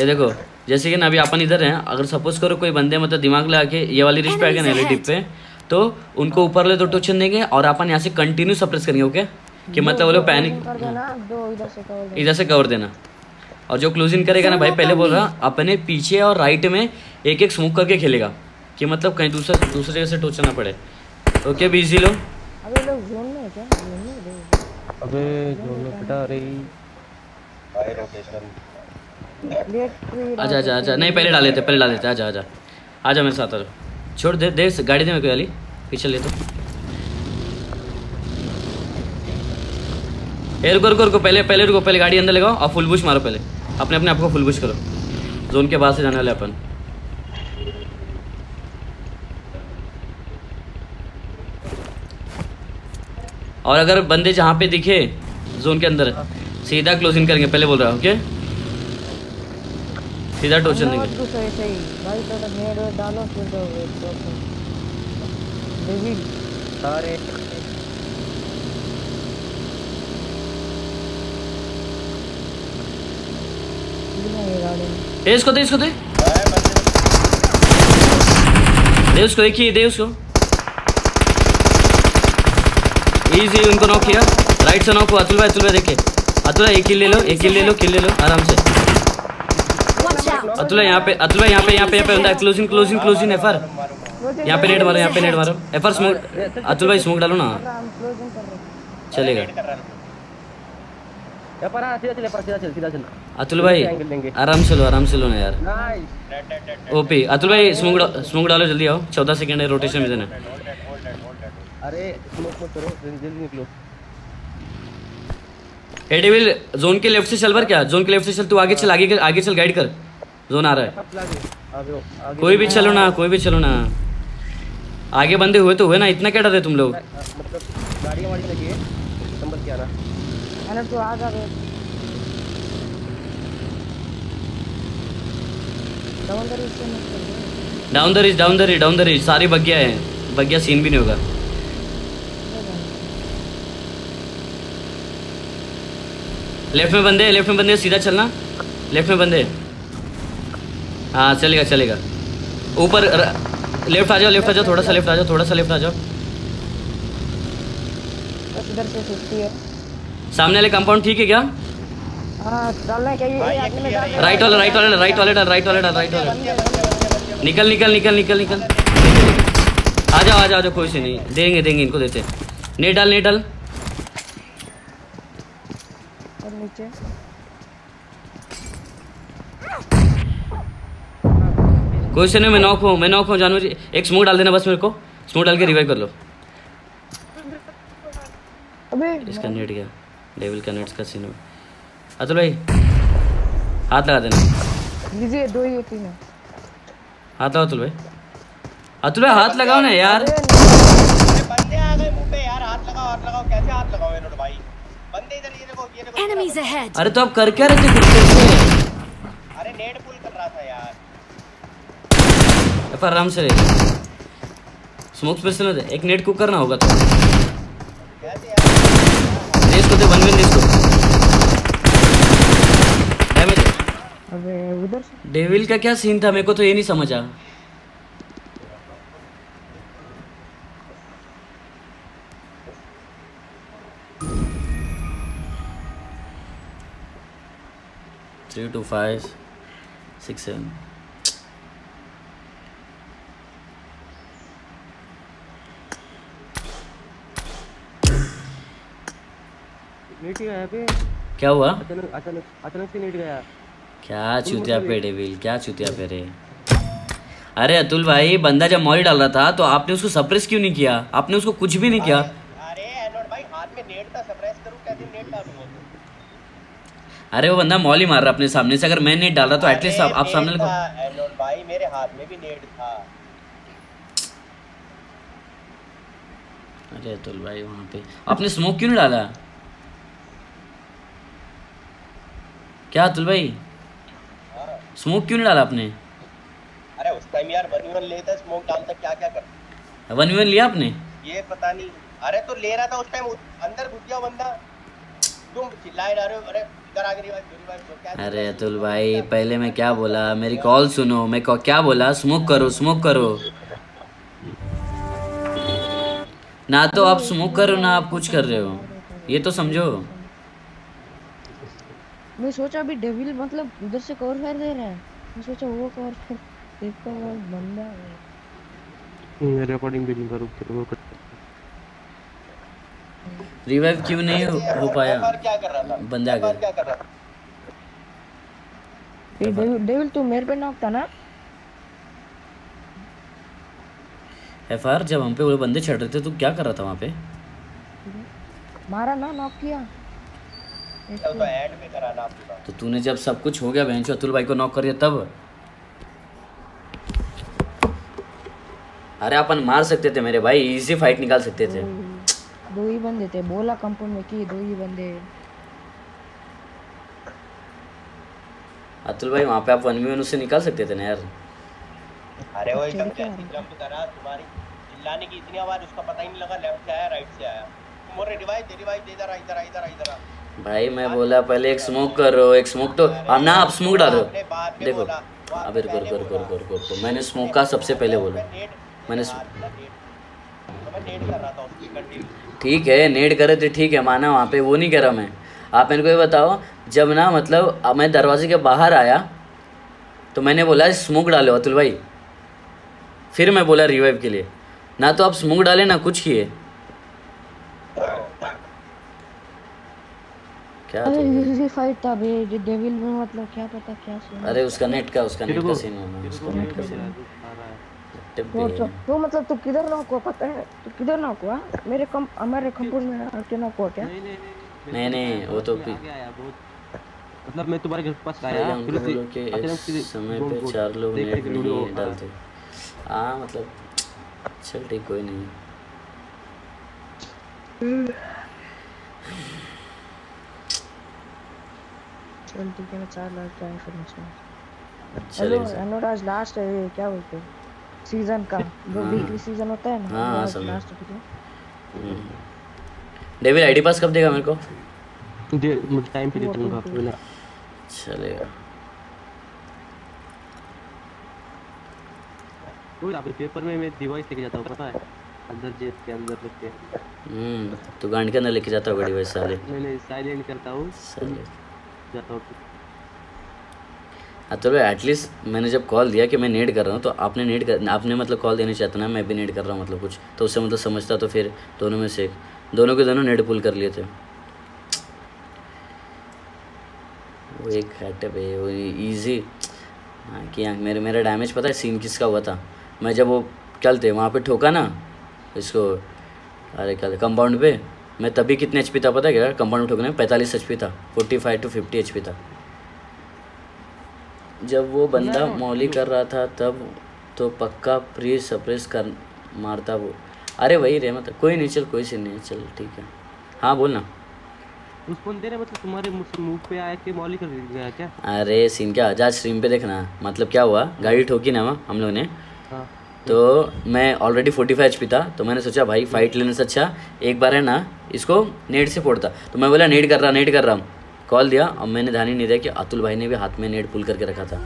ये देखो जैसे कि ना अभी अपन इधर हैं, अगर सपोज करो कोई बंदे मतलब दिमाग लगा के ये वाली रिस्ट पे आएगा ना टिप पे, तो उनको ऊपर ले तो टोचन देंगे और अपन यहाँ से कंटिन्यू सप्रेस करेंगे। ओके कि मतलब वो लोग पैनिक, इधर से कवर देना, और जो क्लोज इन करेगा ना भाई, पहले बोल रहा अपने पीछे और राइट में एक एक स्मोक करके खेलेगा कि मतलब कहीं दूसरा दूसरी जगह से टोचना ना पड़े। ओके बिजी लो, आजा आजा आजा, नहीं पहले डाल लेते, पहले डाल लेते, आजा आजा आजा मेरे साथ, आजा छोड़ दे दे गाड़ी दे मेरे को वाली, पीछे ले दो। ए रुको रुको रुको, पहले पहले रुको, पहले गाड़ी अंदर लगाओ और फुल बुश मारो, पहले अपने अपने आप को फुल बुश करो, जोन के बाहर से जाने वाले अपन। और अगर बंदे जहाँ पे दिखे जोन के अंदर सीधा क्लोजिंग करेंगे, पहले बोल रहा हूँ ओके। सीधा टोचन देंगे। दे उसको, दे उसको, दे दे उसको, देखिए दे उसको। इजी, उनको नॉक किया। राइट से नॉक हुआ। अतुल भाई, अतुल भाई देखे, अतुल भाई एक किल ले लो, एक किल ले लो, किल ले लो आराम से। अतुल भाई यहाँ पे, अतुल भाई यहाँ पे, यहाँ पे यहाँ पे closing closing closing F R यहाँ पे नेट मारो, यहाँ पे नेट मारो। एफ आर स्मोक, अतुल भाई स्मोक डालो ना, चलेगा। अतुल भाई आराम से लो, आराम से लो ना यार। ओपी अतुल भाई स्मोक स्मोक डालो, जल्दी आओ। चौदह सेकंड है, रोटेशन में देना। अरे स्मोक मत करो, जल्दी निकलो। ए डेविल जोन के लेफ्ट से चल, पर क्या जोन के लेफ्ट से चल, तू आगे चल, आगे आगे चल, गाइड कर। जोन आ रहा है, कोई भी चलो ना, कोई भी चलो ना। आगे बंदे हुए तो हुए ना, इतना क्या डर है तुम लोग। अरे तो आ जा रे, down the ridge, down the ridge, down the ridge. सारी बगिया है, बगिया सीन भी नहीं होगा। लेफ्ट में बंदे, लेफ्ट में बंदे, सीधा चलना। लेफ्ट में बंदे, हाँ चलेगा चलेगा। ऊपर लेफ्ट आ जाओ, लेफ्ट आ जाओ, थोड़ा सा लेफ्ट आ जाओ, थोड़ा सा लेफ्ट आ जाओ। इधर से छुट्टी है। सामने वाले कंपाउंड ठीक है क्या? राइट वाला, राइट वाला, राइट वाला, राइट वाला, राइट वाला। निकल निकल निकल निकल निकल। आ जाओ आ जाओ आ जाओ, कोई से नहीं देंगे, देंगे इनको देते। नेट डाल, नेट डाल। कोई से नहीं, मैं नॉक हूँ, मैं नॉक हूँ जानवर जी। एक स्मोक डाल देना बस मेरे को, स्मोक डाल के रिवाइव कर लो। इसका नेट गया, डेविल का नेट्स का सीन है। अतुल भाई हाथ लगा देना, लीजिए दो ही होती है। हाथ लगाओ अतुल भाई, अतुल भाई हाथ लगाओ ना यार। बंदे आ गए मुंह पे यार, हाथ लगाओ, हाथ लगाओ। कैसे हाथ लगाओ एनोड भाई, बंदे इधर, ये देखो ये देखो एनिमीज अहेड। अरे तो आप कर क्या रहे थे? अरे नेट पुल कर रहा था यार। पर आराम से स्मोक स्पेशल है, एक नेट को करना होगा। तो इसको दे वन विन, इसको डैमेज। अबे उधर से डेविल का क्या सीन था, मेरे को तो ये नहीं समझ आ। Three two five six seven. क्या हुआ? अचानक अचानक अचानक से नेट गया। क्या चूतिया पे डेविल, क्या चूतिया पे रे। अरे अतुल भाई, बंदा जब मॉल डाल रहा था तो आपने उसको सप्रेस क्यों नहीं किया? आपने उसको कुछ भी नहीं किया। अरे एनोड भाई हाथ में नेट था, सप्रेस करूं कैसे? नेट डालूंगा। अरे वो बंदा मॉल ही मार रहा अपने सामने से, अगर मैं नेट डाल रहा तो एटलीस्ट आप सामने लगा। एनोड भाई मेरे हाथ में भी नेट था। अरे अतुल भाई वहां पे आपने स्मोक क्यों नहीं डाला? क्या अतुल भाई स्मोक क्यों नहीं डाला आपने? अरे उस टाइम यार वन वन लेता, स्मोक डालता, क्या क्या करता। वन वन लिया आपने? ये पता नहीं। अरे तो ले रहा था उस टाइम, अंदर घुस गया बंदा, तुम चिल्ला रहे हो। अरे इधर आ गई भाई। अरे अतुल भाई पहले मैं क्या बोला, मेरी कॉल सुनो। मैं क्या बोला? स्मोक करो, स्मोक करो ना। तो आप स्मोक करो ना, आप कुछ कर रहे हो ये तो समझो। मैं सोचा अभी डेविल मतलब उधर से कवर फायर दे रहा है, मैं सोचा वो कवर फायर देखता वो बंदा है। ये रिकॉर्डिंग भी नहीं करूँ, फिर वो रिवाइव क्यों नहीं हो पाया? क्या कर रहा था बंदा? क्या कर रहा था डेविल? तू मेरे पे नॉक था ना एफआर, जब हम पे वो बंदे चढ़ रहे थे। तू क्या कर रहा था वहां पे? मारा ना, नॉक किया तो तो, तो तूने जब सब कुछ हो गया बहनचोद, अतुल भाई को नॉक कर दिया तब। अरे अपन मार सकते थे मेरे भाई, इजी फाइट निकाल सकते थे। दो ही बंदे थे, बोला कंपाउंड में कि दो ही बंदे। अतुल भाई वहाँ पे आप वन वन उससे निकाल सकते थे ना यार। अरे वही जंप करा, तुम्हारी चिल्लाने की इतनी आवाज, उसका पता ही नहीं लगा लेफ्ट से आया राइट से आया। मोरे रिवाइव दे, रिवाइव दे, इधर आ इधर आ इधर आ इधर आ। भाई मैं बोला पहले एक स्मोक करो, एक स्मोक तो अब ना आप स्मोक डालो। देखो अबे रुको रुको रुको रुको रुको, मैंने स्मोक का सबसे पहले बोला, मैंने ठीक है नेट करे थे, ठीक है माना वहाँ पे, वो नहीं कह रहा मैं। आप मेरे को ये बताओ, जब ना मतलब मैं दरवाजे के बाहर आया तो मैंने बोला स्मोक डालो अतुल भाई, फिर मैं बोला रिवाइव के लिए, ना तो आप स्मोक डाले ना कुछ किए क्या। अरे यूज़ी फाइट था बे डेविल में, मतलब क्या पता क्या सीन। अरे उसका नेट का, उसका नेट का सीन है, उसका नेट का सीन है। तो मतलब तू किधर ना को पता है, तू किधर ना को मेरे कम हमारे कंपाउंड में आके ना को क्या। नहीं नहीं वो तो मतलब मैं तुम्हारे घर पास आया फिर समय पे चार लोग नेट नहीं डालते। हां मतलब चल ठीक कोई नहीं, चल ठीक है मैं चार लाख का इन्फॉर्मेशन। अनुराज लास्ट है ये क्या बोलते हैं सीजन का, जो वीकली सीजन होता है ना। हां लास्ट है। डेविल आईडी पास कब देगा मेरे को? दे मुझे टाइम पे दे दूंगा आपको। चलेगा कोई ना, पेपर में मैं डिवाइस लेके जाता हूं पता है, अंदर जेब के अंदर रख के। हम्म तो गांड के अंदर लेके जाता होगा डिवाइस साले। नहीं नहीं साइलेंट करता हूं, साइलेंट जाता हूं। अतुल भाई एटलीस्ट मैंने जब कॉल दिया कि मैं नेट कर रहा हूं, तो आपने नेट कर, आपने मतलब कॉल देने चाहता ना, मैं भी नेट कर रहा हूं मतलब कुछ, तो उससे मतलब समझता, तो फिर दोनों में से दोनों के दोनों नेट पुल कर लिए थे। वो एक हैट पे वो इजी कि मेरे मेरा डैमेज पता है सीन किसका हुआ था। मैं जब वो चलते वहाँ पे ठोका ना इसको, अरे क्या कंपाउंड पे, मैं तभी कितने एचपी था पता है क्या? कंपाउंड में ठोकने में पैंतालीस एचपी था, forty five to fifty HP था। जब वो बंदा मौली कर रहा था तब तो पक्का प्री सप्रेस कर मारता वो। अरे वही रे मतलब कोई नहीं, चल कोई सीन नहीं, चल ठीक है। हाँ बोलना उस बंदे ने मतलब तुम्हारे मुंह पे आया कि मौली कर दिया क्या? अरे सीन क्या, आज स्ट्रीम पे देखना मतलब क्या हुआ। गाड़ी ठोकी ना हम लोगों ने, हाँ। तो मैं ऑलरेडी फोर्टी फाइव एचपी था, तो मैंने सोचा भाई फाइट लेने से अच्छा एक बार है ना इसको नेट से फोड़ता। तो मैं बोला नेट कर रहा नेट कर रहा हूँ, कॉल दिया, और मैंने ध्यान ही नहीं दिया कि अतुल भाई ने भी हाथ में नेट पुल करके रखा था।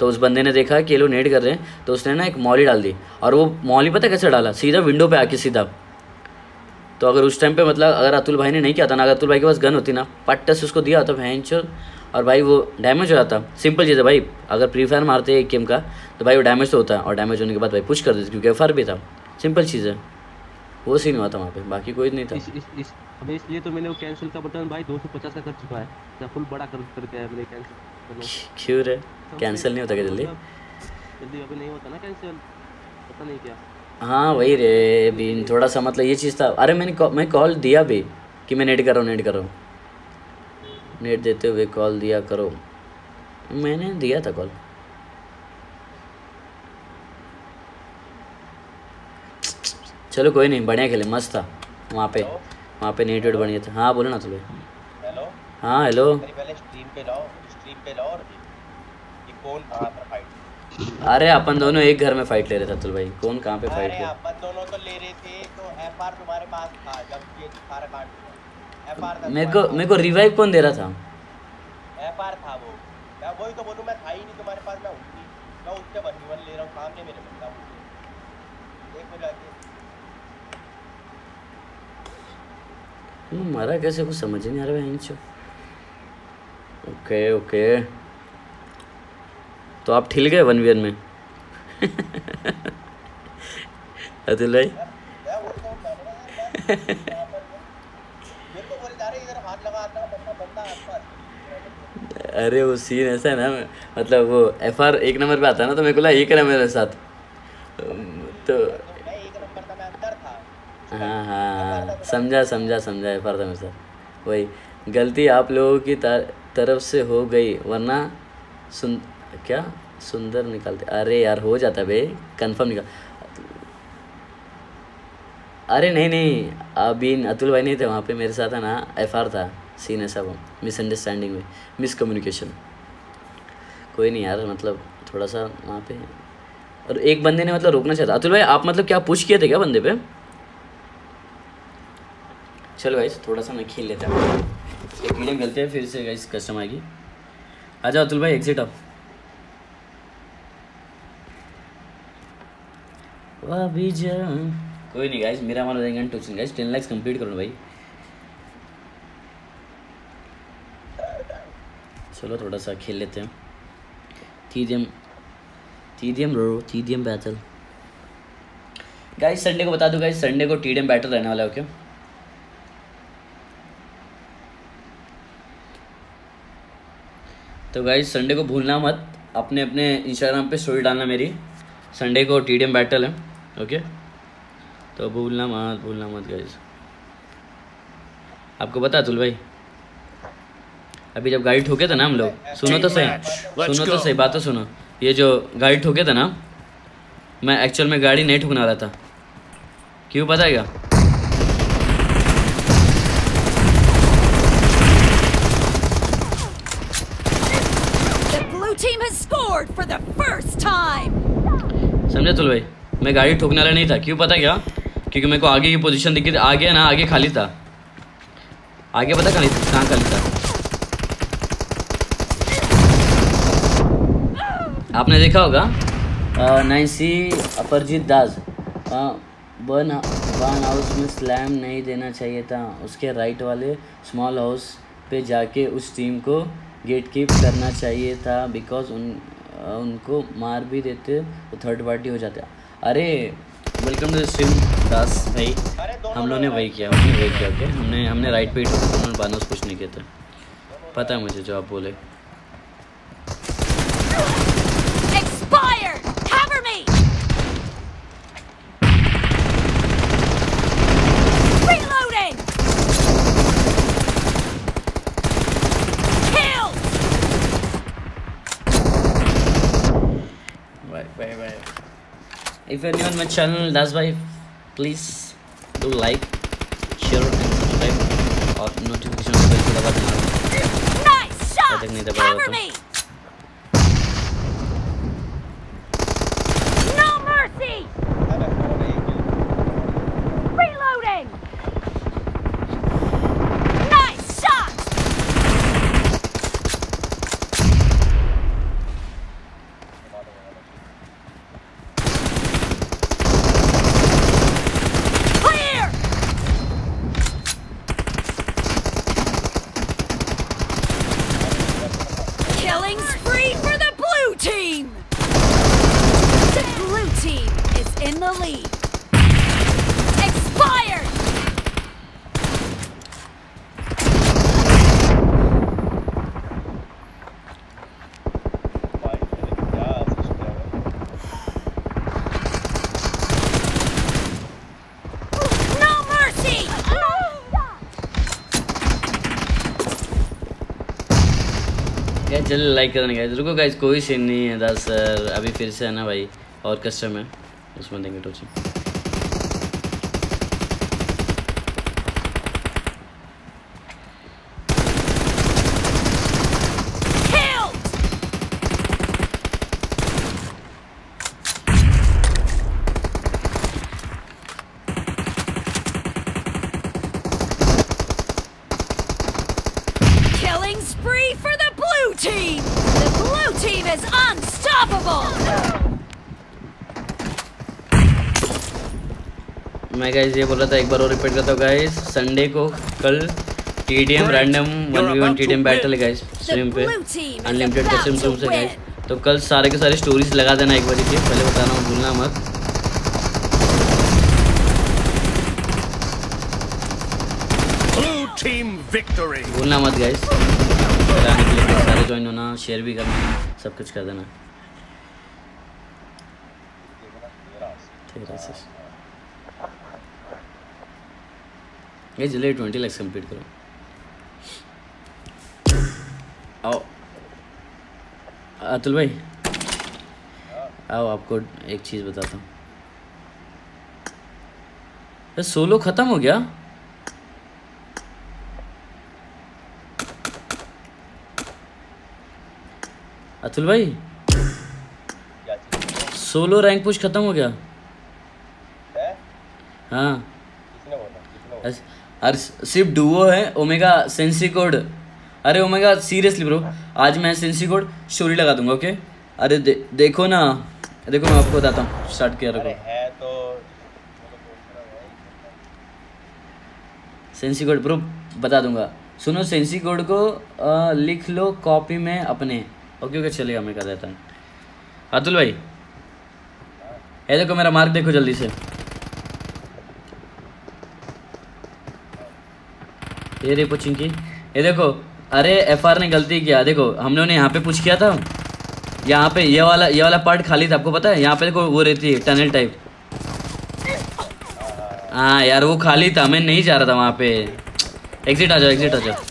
तो उस बंदे ने देखा कि ये लोग नेट कर रहे हैं, तो उसने ना एक मौली डाल दी, और वो मौली पता कैसे डाला, सीधा विंडो पर आके सीधा। तो अगर उस टाइम पे मतलब अगर अतुल भाई ने नहीं किया था ना, अगर अतुल भाई के पास गन होती ना, पट्टा से उसको दिया होता भैंचोद, और भाई वो डैमेज हो जाता। सिंपल चीज़ है भाई, अगर प्री फायर मारते हैं एक गेम का तो भाई वो डैमेज तो होता है, और डैमेज होने के बाद भाई पुश कर देते क्योंकि एफ आर भी था। सिंपल चीज़ है, वो सीन हुआ था वहाँ पे, बाकी कोई नहीं था। इस, इस, इस, इसलिए तो मैंने वो कैंसिल का बटन भाई दो सौ पचास का कर चुका है, फुल बड़ा कर करके है मैंने कैंसिल। क्यों रे कैंसिल नहीं होता क्या जल्दी जल्दी? अभी नहीं होता ना कैंसिल, पता नहीं क्या। हाँ वही रे बीन, थोड़ा सा मतलब ये चीज़ था। अरे मैंने कौ, मैं कॉल दिया भी कि मैं नेट कर रहा हूँ नेट कर रहा हूँ, नेट देते हुए कॉल दिया करो, मैंने दिया था कॉल। चलो कोई नहीं, बढ़िया खेले, मस्त था वहाँ पे। Hello? वहाँ पे नेट वेट बढ़िया था। हाँ बोलो ना तुम्हें। हेलो हाँ हेलो, पहले स्ट्रीम पे लाओ, स्ट्रीम पे लाओ। कौन कहाँ पर फाइट? अरे अपन दोनों एक घर में फाइट ले रहे थे अतुल भाई, कौन कहाँ पे फाइट ले? अरे अपन दोनों तो ले रहे थे, तो एफआर तुम्हारे पास था जब ये सारा कांड। एफआर था, मेरे को मेरे को रिवाइव कौन दे रहा था? एफआर था वो, मैं वही तो बोलूं, मैं था ही नहीं तुम्हारे पास, मैं उठी मैं उसके बाद वन ले रहा हूं सामने मेरे बंदा एक हो जाके। तुम मारा कैसे कुछ समझ नहीं आ रहा है इनचो। ओके ओके तो आप ठिल गए वन वन में अतुल भाई। अरे वो सीन ऐसा है ना, मतलब वो एफ आर एक नंबर पे आता है ना, तो मेरे को लगा ये करा मेरे साथ तो। हाँ हाँ समझा समझा समझा, एफ आर था मेरे साथ। वही गलती आप लोगों की तरफ से हो गई, वरना सुन क्या सुंदर निकालते। अरे यार हो जाता बे, कंफर्म निकाल अरे नहीं नहीं बीन अतुल भाई नहीं थे वहाँ पे, मेरे साथ है ना एफ आर था, सीन है सब, मिसअंडरस्टैंडिंग में मिसकम्युनिकेशन। कोई नहीं यार, मतलब थोड़ा सा वहाँ पे, और एक बंदे ने मतलब रोकना चाहता। अतुल भाई आप मतलब क्या पुश किए थे क्या बंदे पे? चलो भाई थोड़ा सा मैं खेल लेता हूँ, एक गेम खेलते हैं फिर से गाइस, कस्टम आएगी। आजा अतुल भाई एग्जिट आप। वाह बीजा, कोई नहीं गाइस, मेरा हमारा देंगे टोचन गाइस, टेन लाख कंप्लीट करो भाई। चलो थोड़ा सा खेल लेते हैं। टीडीएम टीडीएम रो टीडीएम बैटल गाइस, संडे को बता दूं गाइस, संडे को टीडीएम बैटल रहने वाला है। ओके तो गाइस संडे को भूलना मत, अपने अपने इंस्टाग्राम पे स्टोरी डालना मेरी, संडे को टीडीएम बैटल है। ओके तो भूलना मत, भूलना मत गाइस। आपको पता अतुल भाई अभी जब गाड़ी ठोके थे ना हम लोग, सुनो तो सही, सुनो तो सही बात तो सुनो, ये जो गाड़ी ठोके थे ना, मैं एक्चुअल में गाड़ी नहीं ठोकने वाला था, क्यों पता है क्या? समझे अतुल भाई, मैं गाड़ी ठोकने वाला नहीं था, क्यों पता क्या? क्योंकि मेरे को आगे की पोजीशन दिखी थी, आगे ना आगे खाली था, आगे पता खाली था, कहाँ खाली था? आपने देखा होगा नाइसी Aparajit Das burn burn house में स्लैम नहीं देना चाहिए था, उसके राइट वाले स्मॉल हाउस पे जाके उस टीम को गेटकीप करना चाहिए था, बिकॉज उन आ, उनको मार भी देते तो थर्ड पार्टी हो जाता। अरे वेलकम टू स्ट्रीम दास भाई, हम लोगों ने वही किया, हमने वही किया ओके, हमने हमने राइट पे उन्होंने बर्न हाउस कुछ नहीं किया था, पता है मुझे जो आप बोले। If anyone on my channel, that's why please do like, share and subscribe और notification bell को दबा देना। Nice shot. Cover me. No mercy. Reloading. Nice shot. चलो लाइक कर देना गाइस, रुको गाइस कोई सीन नहीं है दास सर, अभी फिर से है ना भाई और कस्टम है उसमें देंगे टोची। मैं गाइस ये बोल रहा था, एक बार और रिपीट करता हूँ गाइस, संडे को कल TDM random one v one TDM battle है गाइस स्ट्रीम पे, अनलिमिटेड कस्टम रूम से गाइस, तो कल सारे के सारे स्टोरीज लगा देना एक बार के, पहले बताना भूलना मत। ब्लू टीम विक्ट्री भूलना मत गाइस, सारे ज्वाइन होना, शेयर भी करना, सब कुछ कर देना। ये जल्दी ट्वेंटी लैक्स कंप्लीट करो। आओ अतुल भाई आओ, आपको एक चीज़ बताता हूँ। अरे सोलो खत्म हो गया। अतुल भाई सोलो रैंक पुश खत्म हो गया। हाँ अरे सिर्फ डुओ है ओमेगा सेंसी कोड। अरे ओमेगा सीरियसली ब्रो आज मैं सेंसी कोड स्टोरी लगा दूंगा ओके। अरे दे, देखो ना देखो मैं आपको बताता हूँ स्टार्ट किया है तो सेंसी कोड ब्रो बता दूंगा। सुनो सेंसी कोड को आ, लिख लो कॉपी में अपने ओके ओके चलेगा मैं कर देता हूँ। अतुल भाई ये देखो मेरा मार्क देखो जल्दी से। ये देखो चिंकी ये देखो। अरे एफआर ने गलती किया देखो हम लोगों ने यहाँ पे पुश किया था। यहाँ पे ये वाला ये वाला पार्ट खाली था आपको पता है। यहाँ पे देखो वो रहती है टनल टाइप। हाँ यार वो खाली था मैं नहीं जा रहा था वहाँ पे। एग्जिट आ जाओ एग्जिट आ जाओ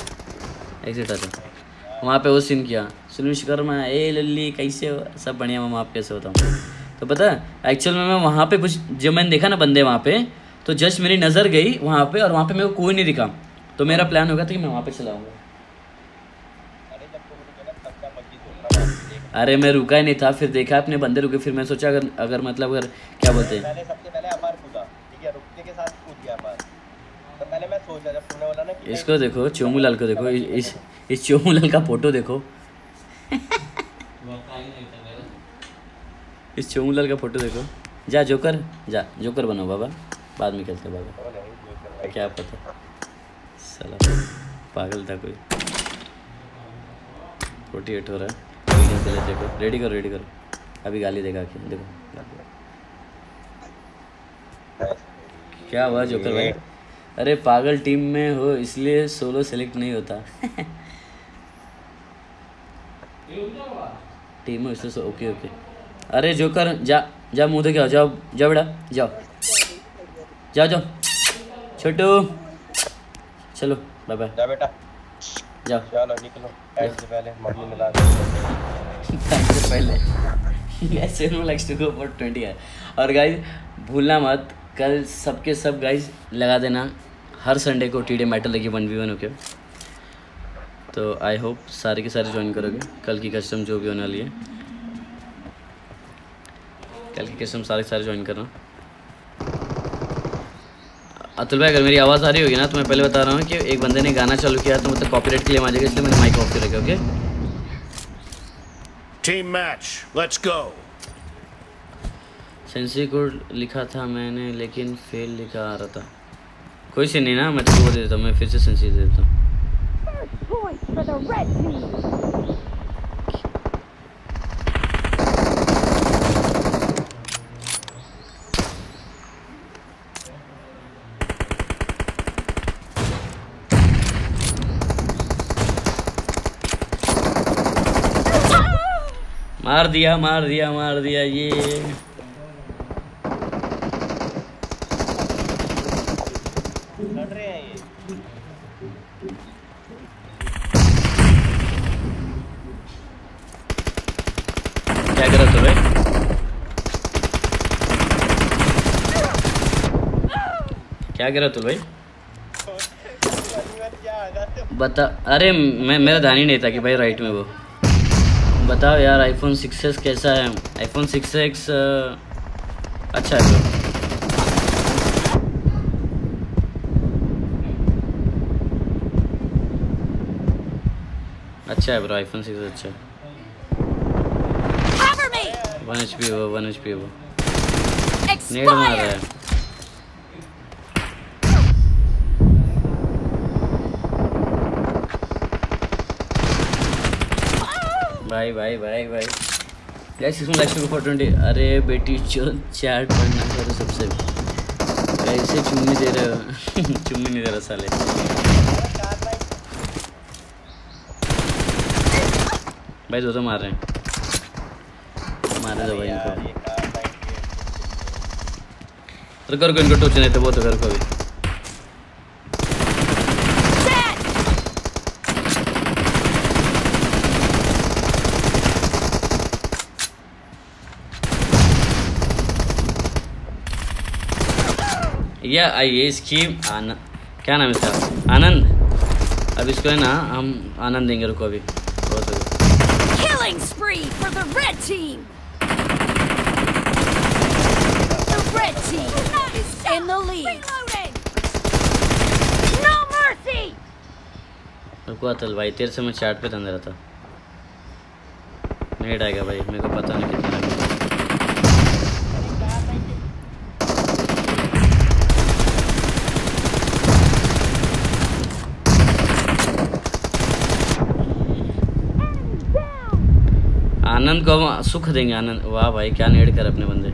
एग्जिट आ जाओ। वहाँ पे वो सीन किया सुनिश कर्मा ए लल्ली कैसे हो सब बढ़िया मामा आप कैसे होता हूँ। तो पता है एक्चुअल में मैं वहाँ पे कुछ जब मैंने देखा ना बंदे वहाँ पे तो जस्ट मेरी नज़र गई वहाँ पे और वहाँ पे मेरे को कोई नहीं दिखा तो मेरा प्लान होगा था कि मैं वहाँ पे चलाऊँगा। अरे मैं रुका ही नहीं था फिर देखा अपने बंदे रुके फिर मैं सोचा अगर अगर मतलब अगर क्या बोलते हैं इसको देखो चोमूलाल को देखो इस इस चोमूलाल का फोटो देखो इस चोमूलाल का फोटो देखो। जा जोकर जा जोकर बनाओ बाबा बाद में खेलते बाबा क्या पता साला पागल था कोई। फोर्टी एट हो रहा है देखो रेडी करो रेडी करो अभी गाली देगा कि देखो क्या हुआ जोकर भाई। अरे पागल टीम में हो इसलिए सोलो सेलेक्ट नहीं होता टीम में इसलिए ओके ओके। अरे जोकर जा जा मुँह क्या जाओ जाओ बेटा जाओ जाओ जाओ छोटू चलो बाय बाय जा बेटा जाओ चलो निकलो ऐसे पहले मम्मी मिला ऐसे पहले ऐसे no likes to go for twenty है। और गाइज भूलना मत कल सबके सब, सब गाइज लगा देना हर संडे को टी डी मैटर लगी वन वी वन ओके। तो आई होप सारे के सारे ज्वाइन करोगे कल की कस्टम जो भी होने वाली है कल के कसम सारे सारे ज्वाइन करना। अतुल भाई अगर मेरी आवाज़ आ रही होगी ना तो मैं पहले बता रहा हूँ कि एक बंदे ने गाना चालू किया तो मतलब कॉपीराइट क्लेम आ जाएगा इसलिए मैंने माइक ऑफ कर रखा okay. Team match let's go. Sensi code लिखा था मैंने लेकिन फेल लिखा आ रहा था कोई से नहीं ना मैं वो दे देता हूँ मैं फिर से सेंसी दे देता हूँ। मार दिया मार दिया मार दिया ये लड़ रहे हैं ये। क्या कर रहे हो क्या कर रहे हो भाई बता। अरे मैं मेरा ध्यान ही नहीं था कि भाई राइट में वो बताओ यार आईफोन सिक्स एस कैसा है। आईफोन सिक्स एस अच्छा है ब्रो अच्छा है ब्रो आईफोन सिक्स अच्छा है। वन एच पी वो वन एच पी वो नेट मार रहा है। भाई भाई भाई भाई गाइस इसमें लक्ष्य को फोर ट्वेंटी। अरे बेटी जो चैट पढ़ना करो सबसे ऐसे चुम्मी दे रहे हो चुम्मी नहीं दे रहा साले। भाई दो तो मार रहे हैं मारे दो भाई इनको रुको रुको इनको टोच नहीं तो वो तो घर को भी। भैया आइए इसकी आनंद, क्या नाम है इसका, आनंद। अब इसको है ना हम आनंद देंगे, रुको अभी। Killing spree for the red team. The red team is in the lead. No mercy. रुको अतुल भाई, तेरे से मैं चार्ट पे तंदरा था, नहीं डालेगा भाई, मेरे को पता नहीं कितना। आनंद को सुख देंगे आनंद। वाह भाई क्या नेड कर अपने बंदे।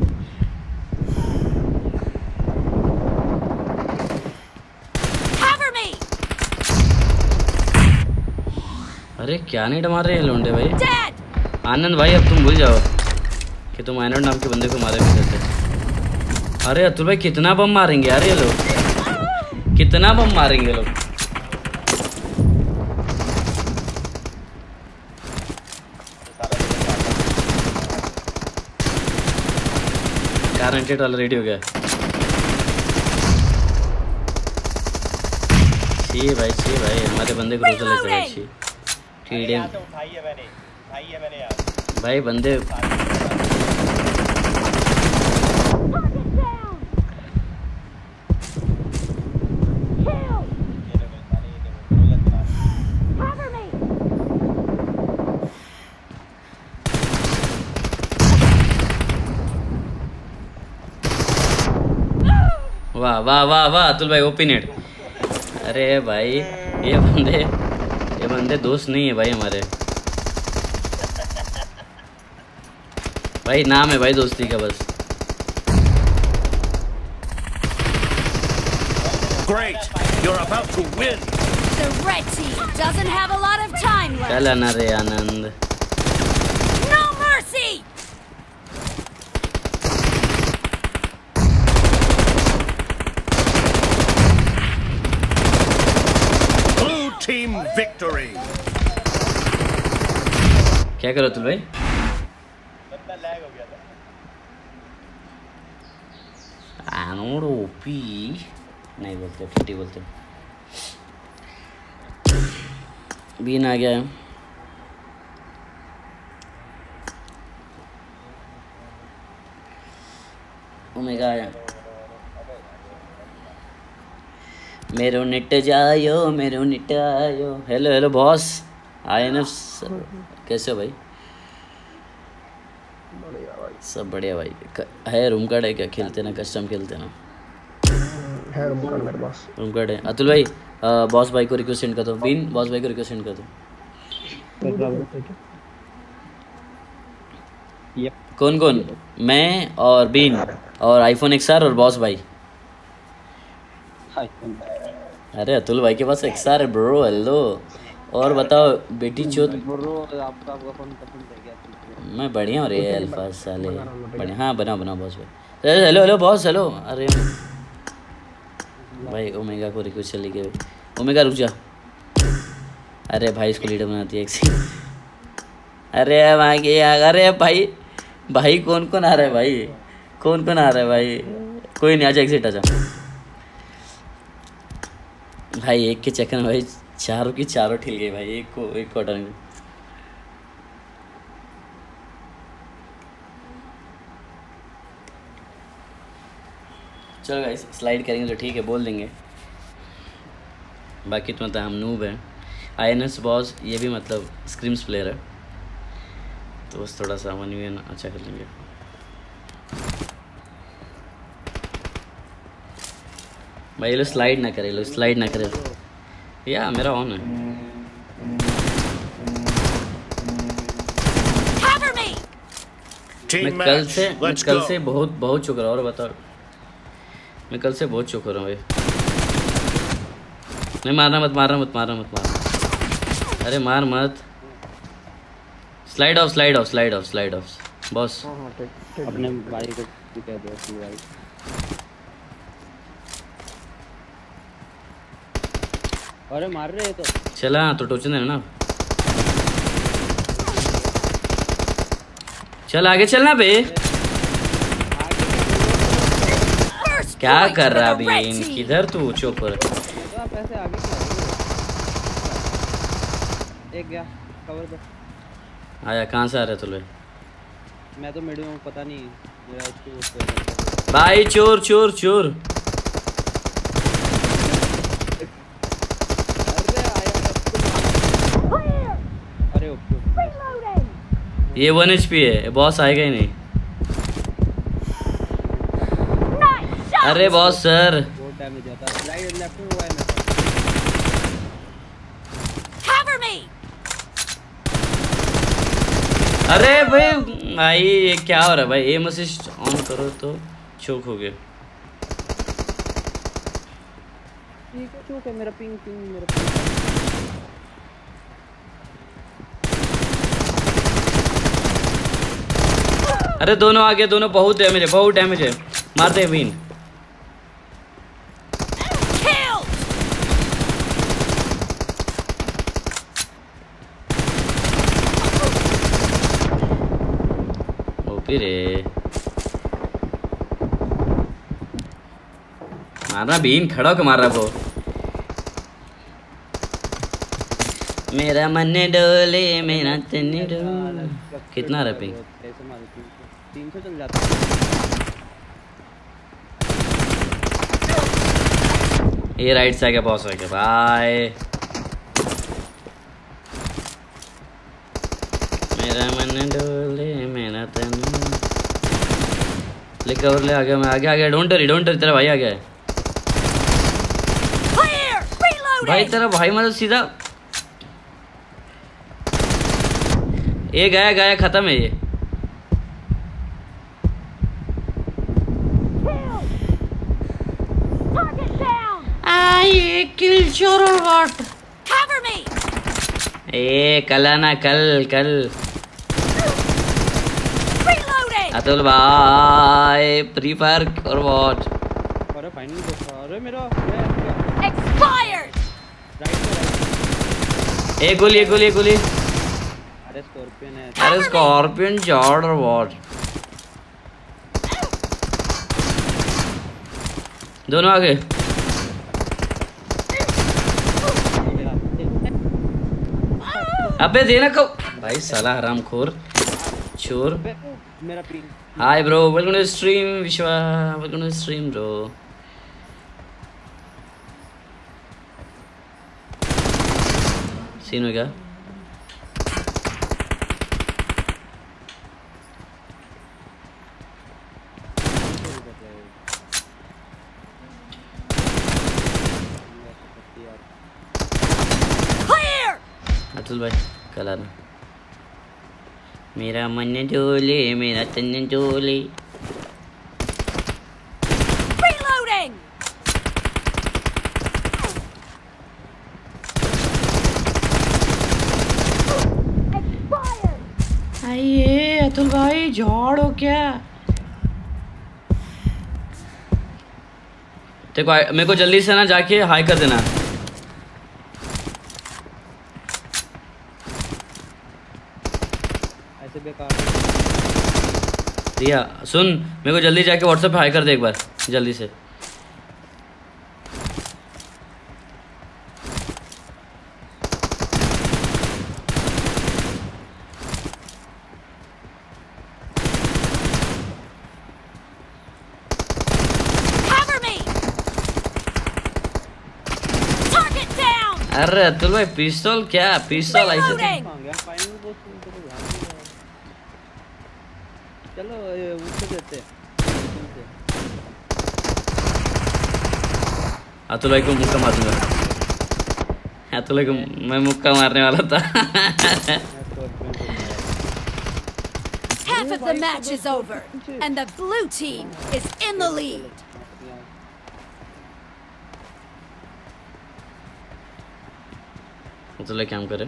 अरे क्या नेड मार रहे हैं लोंडे भाई। आनंद भाई अब तुम भूल जाओ कि तुम आनंद नाम के बंदे को मारे भी देते। अरे अतुल भाई कितना बम मारेंगे यार ये लोग, कितना बम मारेंगे लोग। गारंटेड ऑलरेडी हो गया सी भाई, सी भाई हमारे बंदे को रोक लेते हैं। सी टीडीएम भाई है, मैंने भाई है मैंने यार भाई बंदे। वाह वाह वाह वाह अतुल भाई ओपिनियन। अरे भाई ये बंदे ये बंदे दोस्त नहीं है भाई हमारे भाई, नाम है भाई दोस्ती का बस। Great, you're about to win. The red team doesn't have a lot of time left. चल ना रे आनंद। No mercy. Team victory. क्या करो तुम भाई, बंदा लैग हो गया था। आनोड ओपी नहीं बोलते, फिटी बोलते। बीन आ गया है। ओमेगा आया। मेरो नेट जायो, मेरो नेट आयो। Hello hello boss, I N F sir कैसे हो भाई? बढ़िया भाई, सब बढ़िया भाई। है रूम कार्ड है क्या? खेलते ना कस्टम खेलते ना, है रूम कार्ड मेरे पास, रूम कार्ड है। अतुल भाई बॉस भाई को रिक्वेस्ट सेंड कर दो, बीन बॉस भाई को रिक्वेस्ट सेंड कर दो। कौन कौन? मैं और बीन और आईफोन एक्स आर और बॉस भाई। अरे अतुल भाई के पास एक्सआर है ब्रो। हेलो और बताओ बेटी चोत। मैं बढ़िया हो रही है अल्फाज साले, बढ़िया। हाँ बनाओ बनाओ बॉस भाई। Hello hello boss, hello. अरे भाई ओमेगा को रिक्वेस्ट चली गई। ओमेगा रुक जा। अरे भाई इसको लीडर बनाती है एक सी। अरे भाई, अरे भाई भाई कौन कौन आ रहा है भाई, कौन कौन आ रहा है भाई? कोई नहीं, आजा एग्जिट आजा भाई। एक के चक्कर में भाई चारों की चारों ठिल गई भाई, एक को एक क्वार्टर में। चलो गाइस स्लाइड करेंगे तो ठीक है, बोल देंगे बाकी तो। मतलब हम नूब हैं। आई एन एस बॉस ये भी मतलब स्क्रीम्स प्लेयर है, तो बस थोड़ा सा वन अच्छा कर लेंगे। भाई लो स्लाइड ना करे, लो स्लाइड ना करे। या मेरा ऑन है। मैं कल से मैं कल से बहुत बहुत चुक रहा हूँ। और बताओ मैं कल से बहुत चुक रहा हूँ भाई। नहीं मारना मत, मारना मत, मारना मत, मारना। अरे मार मत। Slide off slide off slide off slide off boss. अपने भाई को कह दो भाई। अरे मार रहे हैं तो चला तो टोचन है ना। चल आगे चलना बे। फर्स्ट क्या कर रहा बीन, किधर तू? चुप। एक गया कवर पे। आया, कहां से आ रहे तुले? मैं तो मिड में हूं, पता नहीं मेरा। भाई चोर चोर चोर। ये वन एच पी है, बॉस आएगा ही नहीं। अरे बॉस सर, अरे भाई भाई ये क्या हो रहा है भाई? एम असिस्ट ऑन करो तो चोक हो गया। चोक है मेरा, पिंग पिंग मेरा पिंग। अरे दोनों आगे, दोनों बहुत डैमेज है, बहुत डैमेज है। मार दे बीन। ओपी रे, मारना बीन, खड़ा होकर मार रहा वो। मेरा मन डोले मेरा तन डोले। कितना रैपिंग? तीन सौ चल जाता है। ये राइट साइड का बॉस है भाई। मेरा मन डोले मेरा तन। ले कवर ले, आ गया मैं, आ गया आ गया। डोंट डरी डोंट डरी, तेरा भाई आ गया है भाई। तेरा भाई मतलब सीधा ये गया गया, खत्म है ये। किल चोर और व्हाट? कवर मी। ए कल ना कल कल। रीलोडिंग। अतुल भाई फ्री फायर और व्हाट? अरे फाइनली देखा। अरे मेरा एक्सपायर्ड। ए गोली गोली गोली। अरे स्कॉर्पियन है। अरे स्कॉर्पियन जॉर्ड और व्हाट? दोनों आगे। अबे देना कब भाई, साला हरामखोर चोर। Hi bro, welcome to stream. Vishwa welcome to stream bro. Scene हो गया। अतुल भाई कला ना। मेरा मन डोले मेरा तन डोले। रीलोडिंग। आइए अतुल भाई, झाड़ हो क्या? देखो मेरे को जल्दी से ना जाके हाई कर देना। दिया सुन, मेरे को जल्दी जाके व्हाट्सएप पे हाई कर दे एक बार जल्दी से। अरे अतुल भाई पिस्तौल, क्या पिस्तौल आई से? चलो उससे देते हैं। अतुल भाई को मुक्का मार दूंगा। अतुल भाई को मैं मुक्का मारने वाला था। Half of the match is over and the blue team is in the lead. Atul भाई काम करे।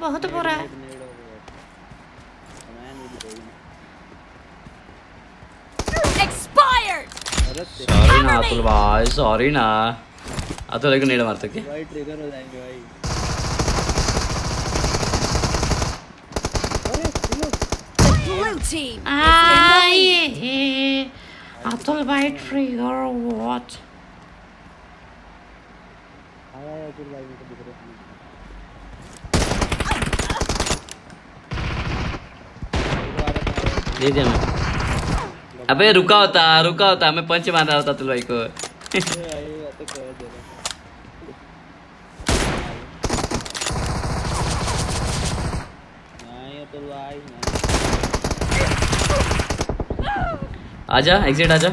बहुत बुरा है। एक्सपायर्ड। अतुल भाई सॉरी ना, अतुल एक नीड मार सकते भाई, ट्रिगर हो जाएंगे भाई। अरे अतुल भाई ट्रिगर व्हाट आया अतुल भाई को दिख रहा है। अबे रुका होता रुका होता मैं पंच मार रहा होता तुल भाई को। आजा एग्जिट आजा,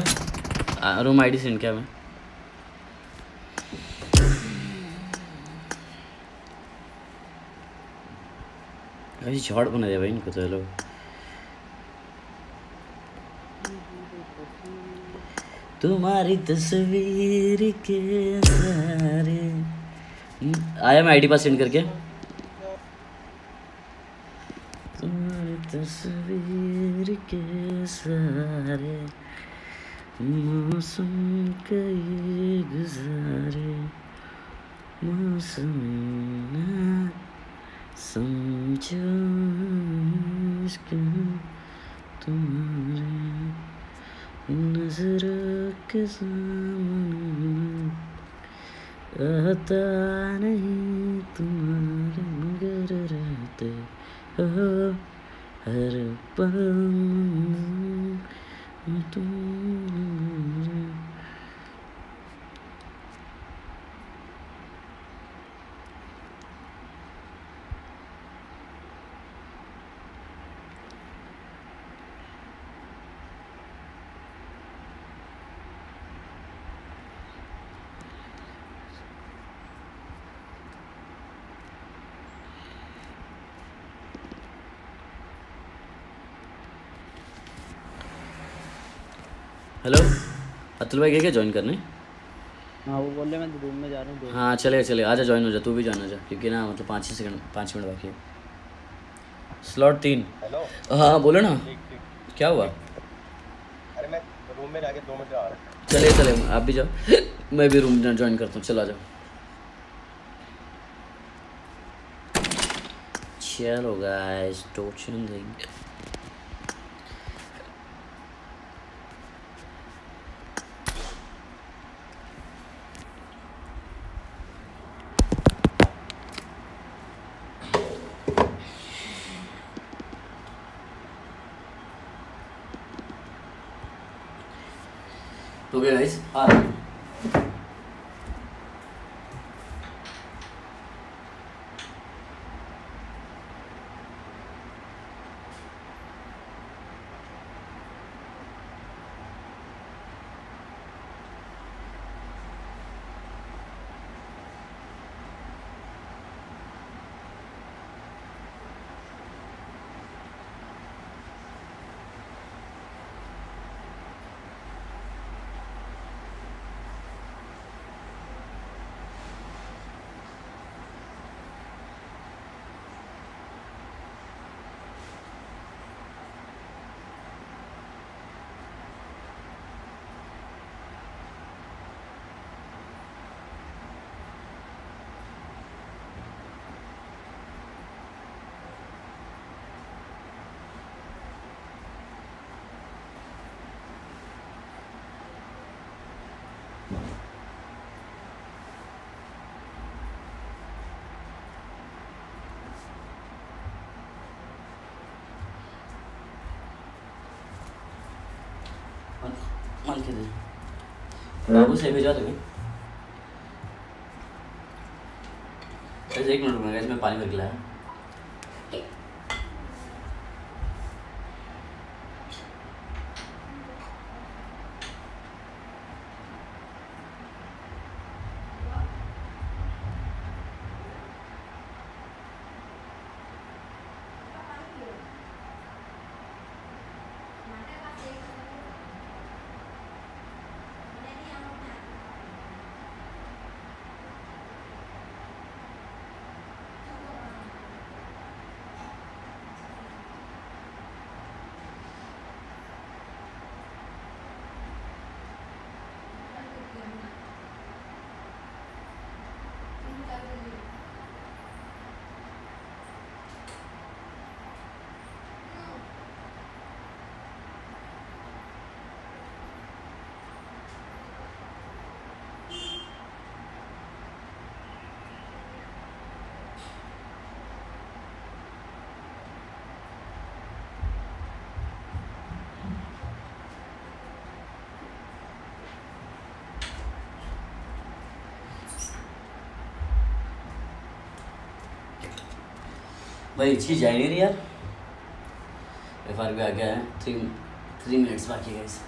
रूम आईडी सेंड किया मैं। अभी शॉट बना दे भाई इनको तो लोग। तुम्हारी तस्वीर के सारे आया मैं आईडी पास सेंड करके। तुम्हारी तस्वीर के सारे मौसम कई गुजारे, मौसम ना समझो तुम्हारे नजर के सामने आता नहीं, तुम्हारे मगर रहते हो हर पल तुम। हेलो अतुल भाई क्या ज्वाइन करने? हाँ वो बोल रहे मैं रूम में जा रहा हूँ। हाँ चले चले आजा, ज्वाइन हो जा तू भी, ज्वाइन हो जा क्योंकि ना मतलब पाँच ही सेकंड पाँच मिनट बाकी है। स्लॉट तीन। हेलो हाँ बोलो ना। ठीक, ठीक। क्या हुआ? अरे मैं रूम में जाके दो मिनट आ रहा हूँ। चले चले आप भी जाओ मैं भी रूम ज्वाइन करता हूँ, चलो आ जाओ। चलो गाइस टोचन देंगे। ओके गाइस आ बाबू से भेजा तो एक मिनट रुकना गाइस, मैं पानी भर के लाया। भाई चीज आई नहीं रही यार। एफ आर भी आ गया है, थ्री थ्री मिनट्स बाकी है इस।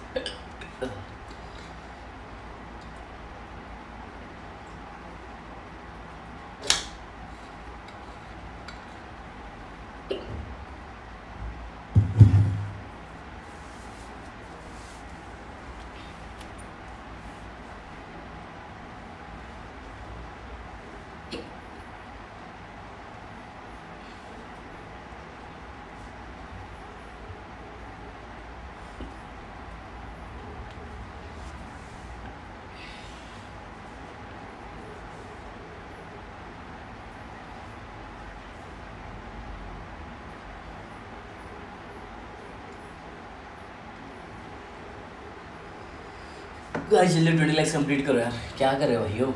गाइस जल्दी ट्वेंटी लैक्स कंप्लीट करो यार, क्या कर रहे हो भाइयों,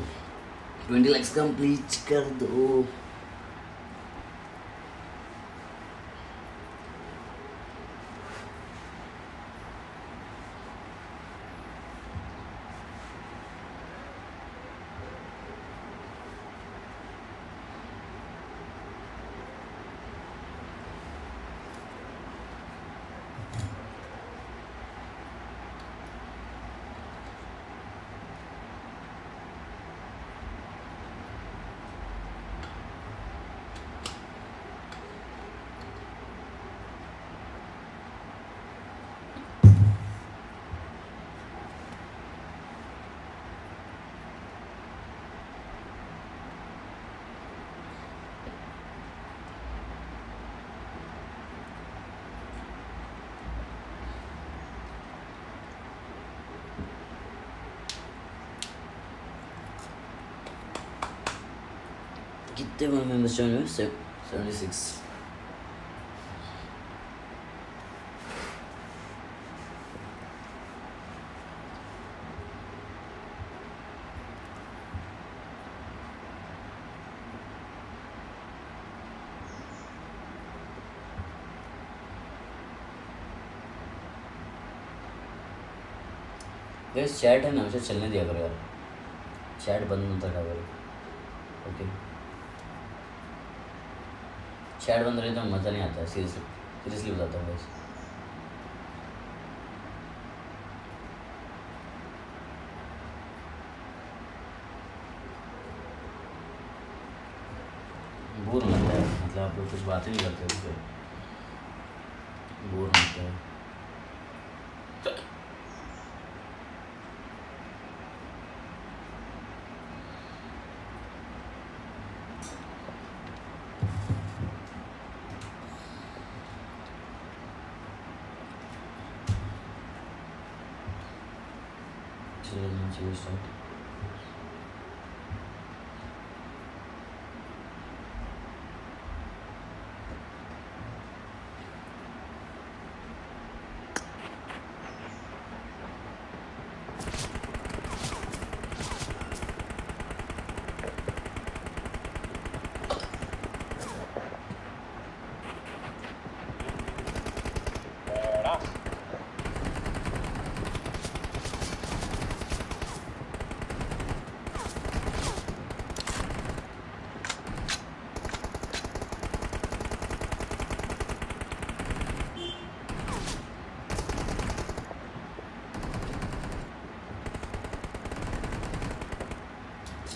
ट्वेंटी लैक्स कंप्लीट कर दो। कितने मेंबर्स जॉइन हुए? Seventy six. गाइस चैट है ना, उसे चलने दिया करो यार, चैट बंद होता है करो। ओके चैट बंद रहे तो मज़ा नहीं आता है, सीरियसली सीरियसली बताता हूँ बस। बोर लगता है, मतलब आप लोग कुछ बातें नहीं करते उस पर, बोर लगता है।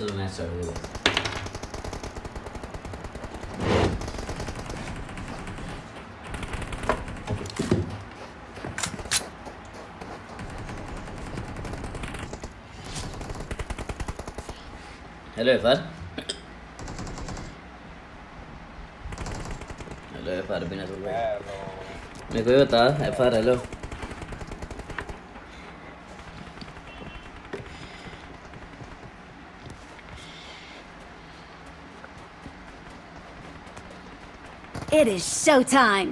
चलो मैच स्टार्ट हो गया। Hello F R, hello F R बिना सुन रहा मेरे को बता F R. Hello It is show time.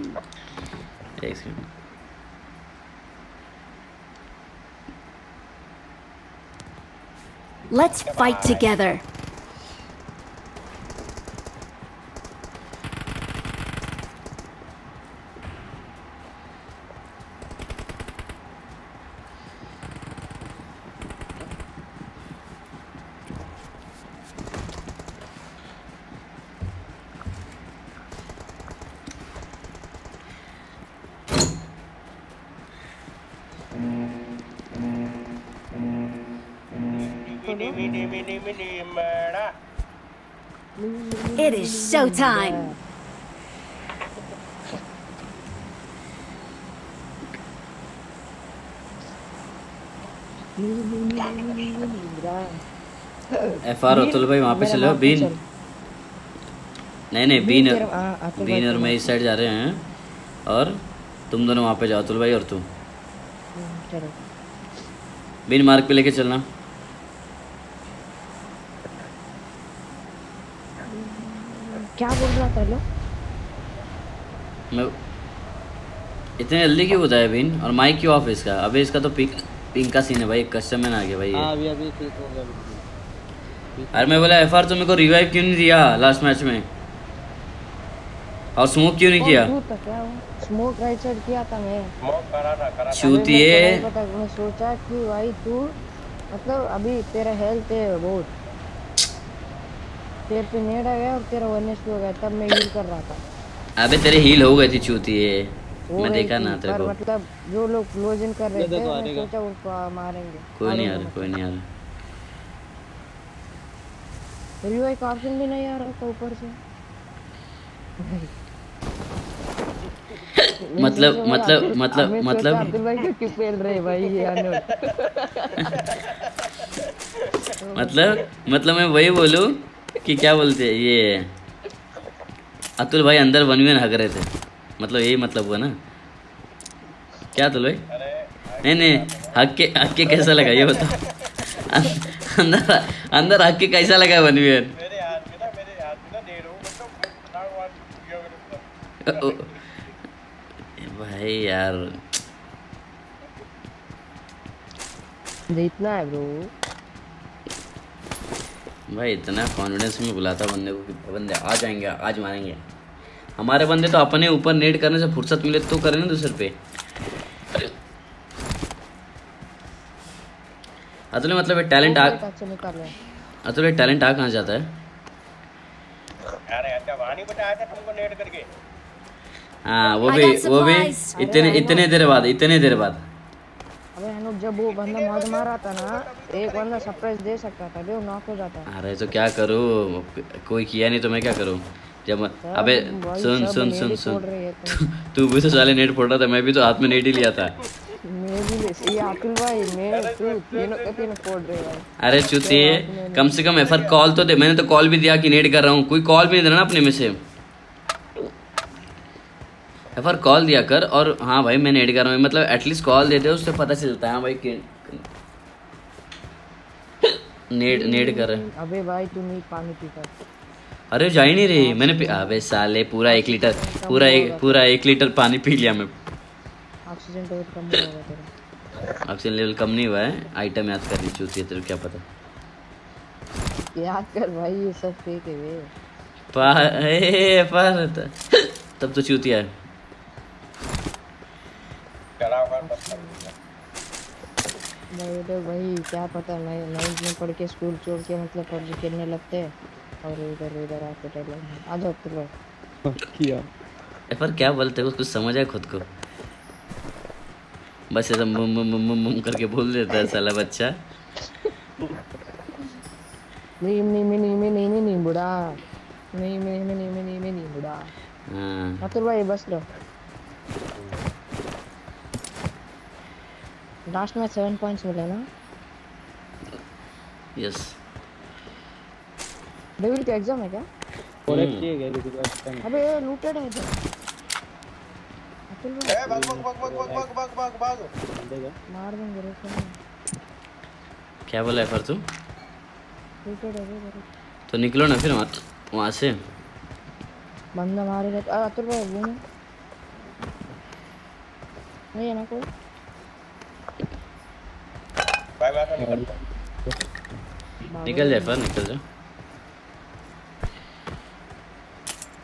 Thanks. Let's Come fight on. together. It is showtime. F R Atul भाई वहाँ पे चले हो। बीन नहीं नहीं बीन बीन और मैं इस साइड जा रहे हैं और तुम दोनों वहाँ पे जाओ, अतुल भाई और तू। बीन मार्क पे लेके चलना। क्या बोल रहा था लो? मैं इतने जल्दी क्यों बताया बीन? और माइक क्यों ऑफ इसका? अबे इसका तो पिक इनका सीन है भाई, कस्टमर आ गया भाई। हां अभी अभी ठीक हो गया। अरे मैं बोला एफआर तुमने को रिवाइव क्यों नहीं दिया लास्ट मैच में? और स्मोक क्यों नहीं किया? स्मोक राइट साइड किया था मैं। स्मोक करा ना करा छूती है। मैं सोचा कि भाई तू मतलब अभी तेरा हेल्थ है बहुत, तेरे पे नेड आ गया और तेरा वननेस हो गया, तब मैं हील कर रहा था। अबे तेरे हील हो गई थी छूती है, मैं देखा ना तेरे को। मतलब जो लोग क्लोजिंग कर रहे थे मैं सोचा उनको मारेंगे। कोई नहीं यार, कोई नहीं यार, रिवाइव का ऑप्शन भी नहीं आ रहा था ऊपर से। मतलब मतलब मतलब मतलब अब्दुल भाई को क्यों फेल रहे भाई ये अनोट। मतलब मतलब मैं वही बोलूं कि क्या बोलते हैं ये अतुल भाई अंदर वन वन हग रहे थे, मतलब यही मतलब हुआ ना क्या तो भाई? नहीं नहीं हक के हक के कैसा लगा ये बता? अंदर अंदर हक के कैसा लगा वनवीर? भाई यार इतना है ब्रो भाई, इतना कॉन्फिडेंस में बुलाता बंदे को कि बंदे आ जाएंगे, आज मारेंगे हमारे बंदे। तो अपने ऊपर नेट करने से फुर्सत मिले तो करें ना दूसरे पे। अतुल मतलब टैलेंट आ अतुल टैलेंट आ कहाँ जाता है? अरे अच्छा वाणी बताया था तुमको नेट करके। हाँ वो भी वो भी इतने इतने देर बाद इतने देर बाद अबे हम जब वो बंदा मौज मार रहा था ना, एक बंदा सरप्राइज दे सकता था, वो नॉक हो जाता। अरे तो क्या करूँ, कोई किया नहीं तो मैं क्या करूँ जब। अबे सुन सुन सुन सुन तू भी तो साले नेट फोड़ रहा था, मैं भी तो हाथ में नेट ही लिया था। मैं भी ये अतुल भाई मैं तू तीनों के तीनों फोड़ रहे भाई। अरे चुती है, कम से कम एफआर कॉल तो दे। मैंने तो कॉल भी दिया कि नेट कर रहा हूँ, कोई कॉल भी नहीं दे रहा ना अपने में से। एफआर कॉल दिया कर और हाँ भाई मैं नेट कर रहा हूँ, मतलब एटलीस्ट कॉल देते उससे पता चलता है भाई नेट नेट कर रहे। अबे भाई तुम ही पानी पीकर अरे जा ही नहीं रही। मैंने अबे साले पूरा एक लीटर पूरा एक पूरा एक लीटर पानी पी लिया मैं। ऑक्सीजन लेवल कम हो गया तेरा। ऑक्सीजन लेवल कम नहीं हुआ है, आइटम याद कर ली चूतिया, तेरे क्या पता। याद कर भाई ये सब फेक है वे पाए पर तब तो चूतिया है। नहीं तो भाई क्या पता मैं नाइन्थ में पढ़ के स्कूल छोड़ के मतलब पबजी खेलने लगते हैं और इधर इधर आके टैग आ जाओ तुम किया। एफआर क्या बोलते हो, कुछ समझ आया खुद को? बस ऐसा मुम मुम मुम करके बोल देता है साला बच्चा। नहीं नहीं नहीं नहीं नहीं नहीं बुढ़ा नहीं नहीं नहीं नहीं नहीं बुढ़ा। हां अतुल भाई बस लो, लास्ट में सेवन पॉइंट्स मिला ना? यस। डेविल का एग्जाम है क्या? करेक्ट किए गए लेकिन अबे लूटेड है इधर। ए भाग भाग भाग भाग भाग भाग भाग मार देंगे रे। क्या बोला है पर तू? लूटेड है तो निकलो ना फिर मत वहां से, बंदा मारेगा। अरे अतुल भाई वो नहीं है ना कोई। बाय बाय निकल जा, पर निकल जा।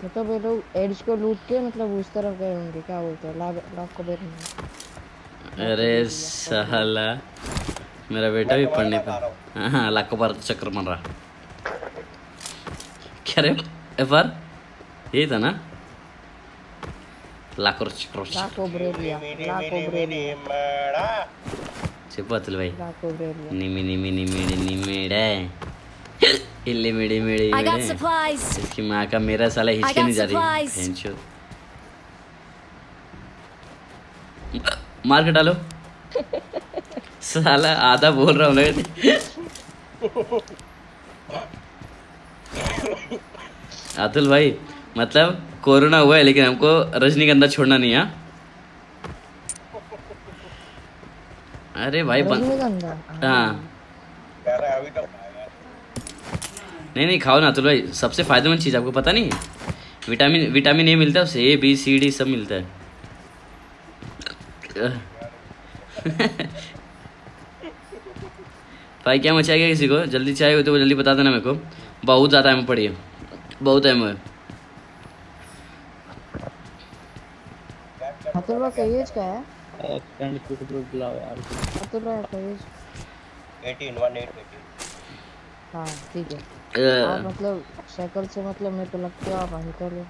मतलब ये लोग एड्स को लूट के मतलब उस तरफ गए होंगे, क्या बोलते हैं लॉक को बेरने। अरे साला मेरा बेटा भी पढ़ने पर हां लॉक को पर चक्कर मार रहा। क्या रे एफआर ये था ना लॉक को चक्कर लॉक को ब्रेक लिया लॉक को ब्रेक చెప్పు అతుల్ భాయ్. इल्ली मेड़ी मेड़ी इसकी माँ का मेरा साला हिचके नहीं जा रही. मार के डालो साला. आधा बोल रहा हूँ अतुल भाई, मतलब कोरोना हुआ है लेकिन हमको रजनीगंधा छोड़ना नहीं है. अरे भाई हाँ नहीं नहीं खाओ ना अतुल भाई, सबसे फायदेमंद चीज़ आपको पता नहीं है. विटामिन विटामिन ए मिलता है उससे, ए बी सी डी सब मिलता है. भाई क्या मचा गया किसी को? जल्दी चाहिए हो तो जल्दी बता देना मेरे को, बहुत ज़्यादा टाइम पड़ी है, बहुत टाइम है. अतुल भाई का एज क्या है? अतुल भाई का एज अठारह अठारह. हां ठीक है. आप मतलब शक्ल से मतलब मैं तो लगता है आप अंकल हो.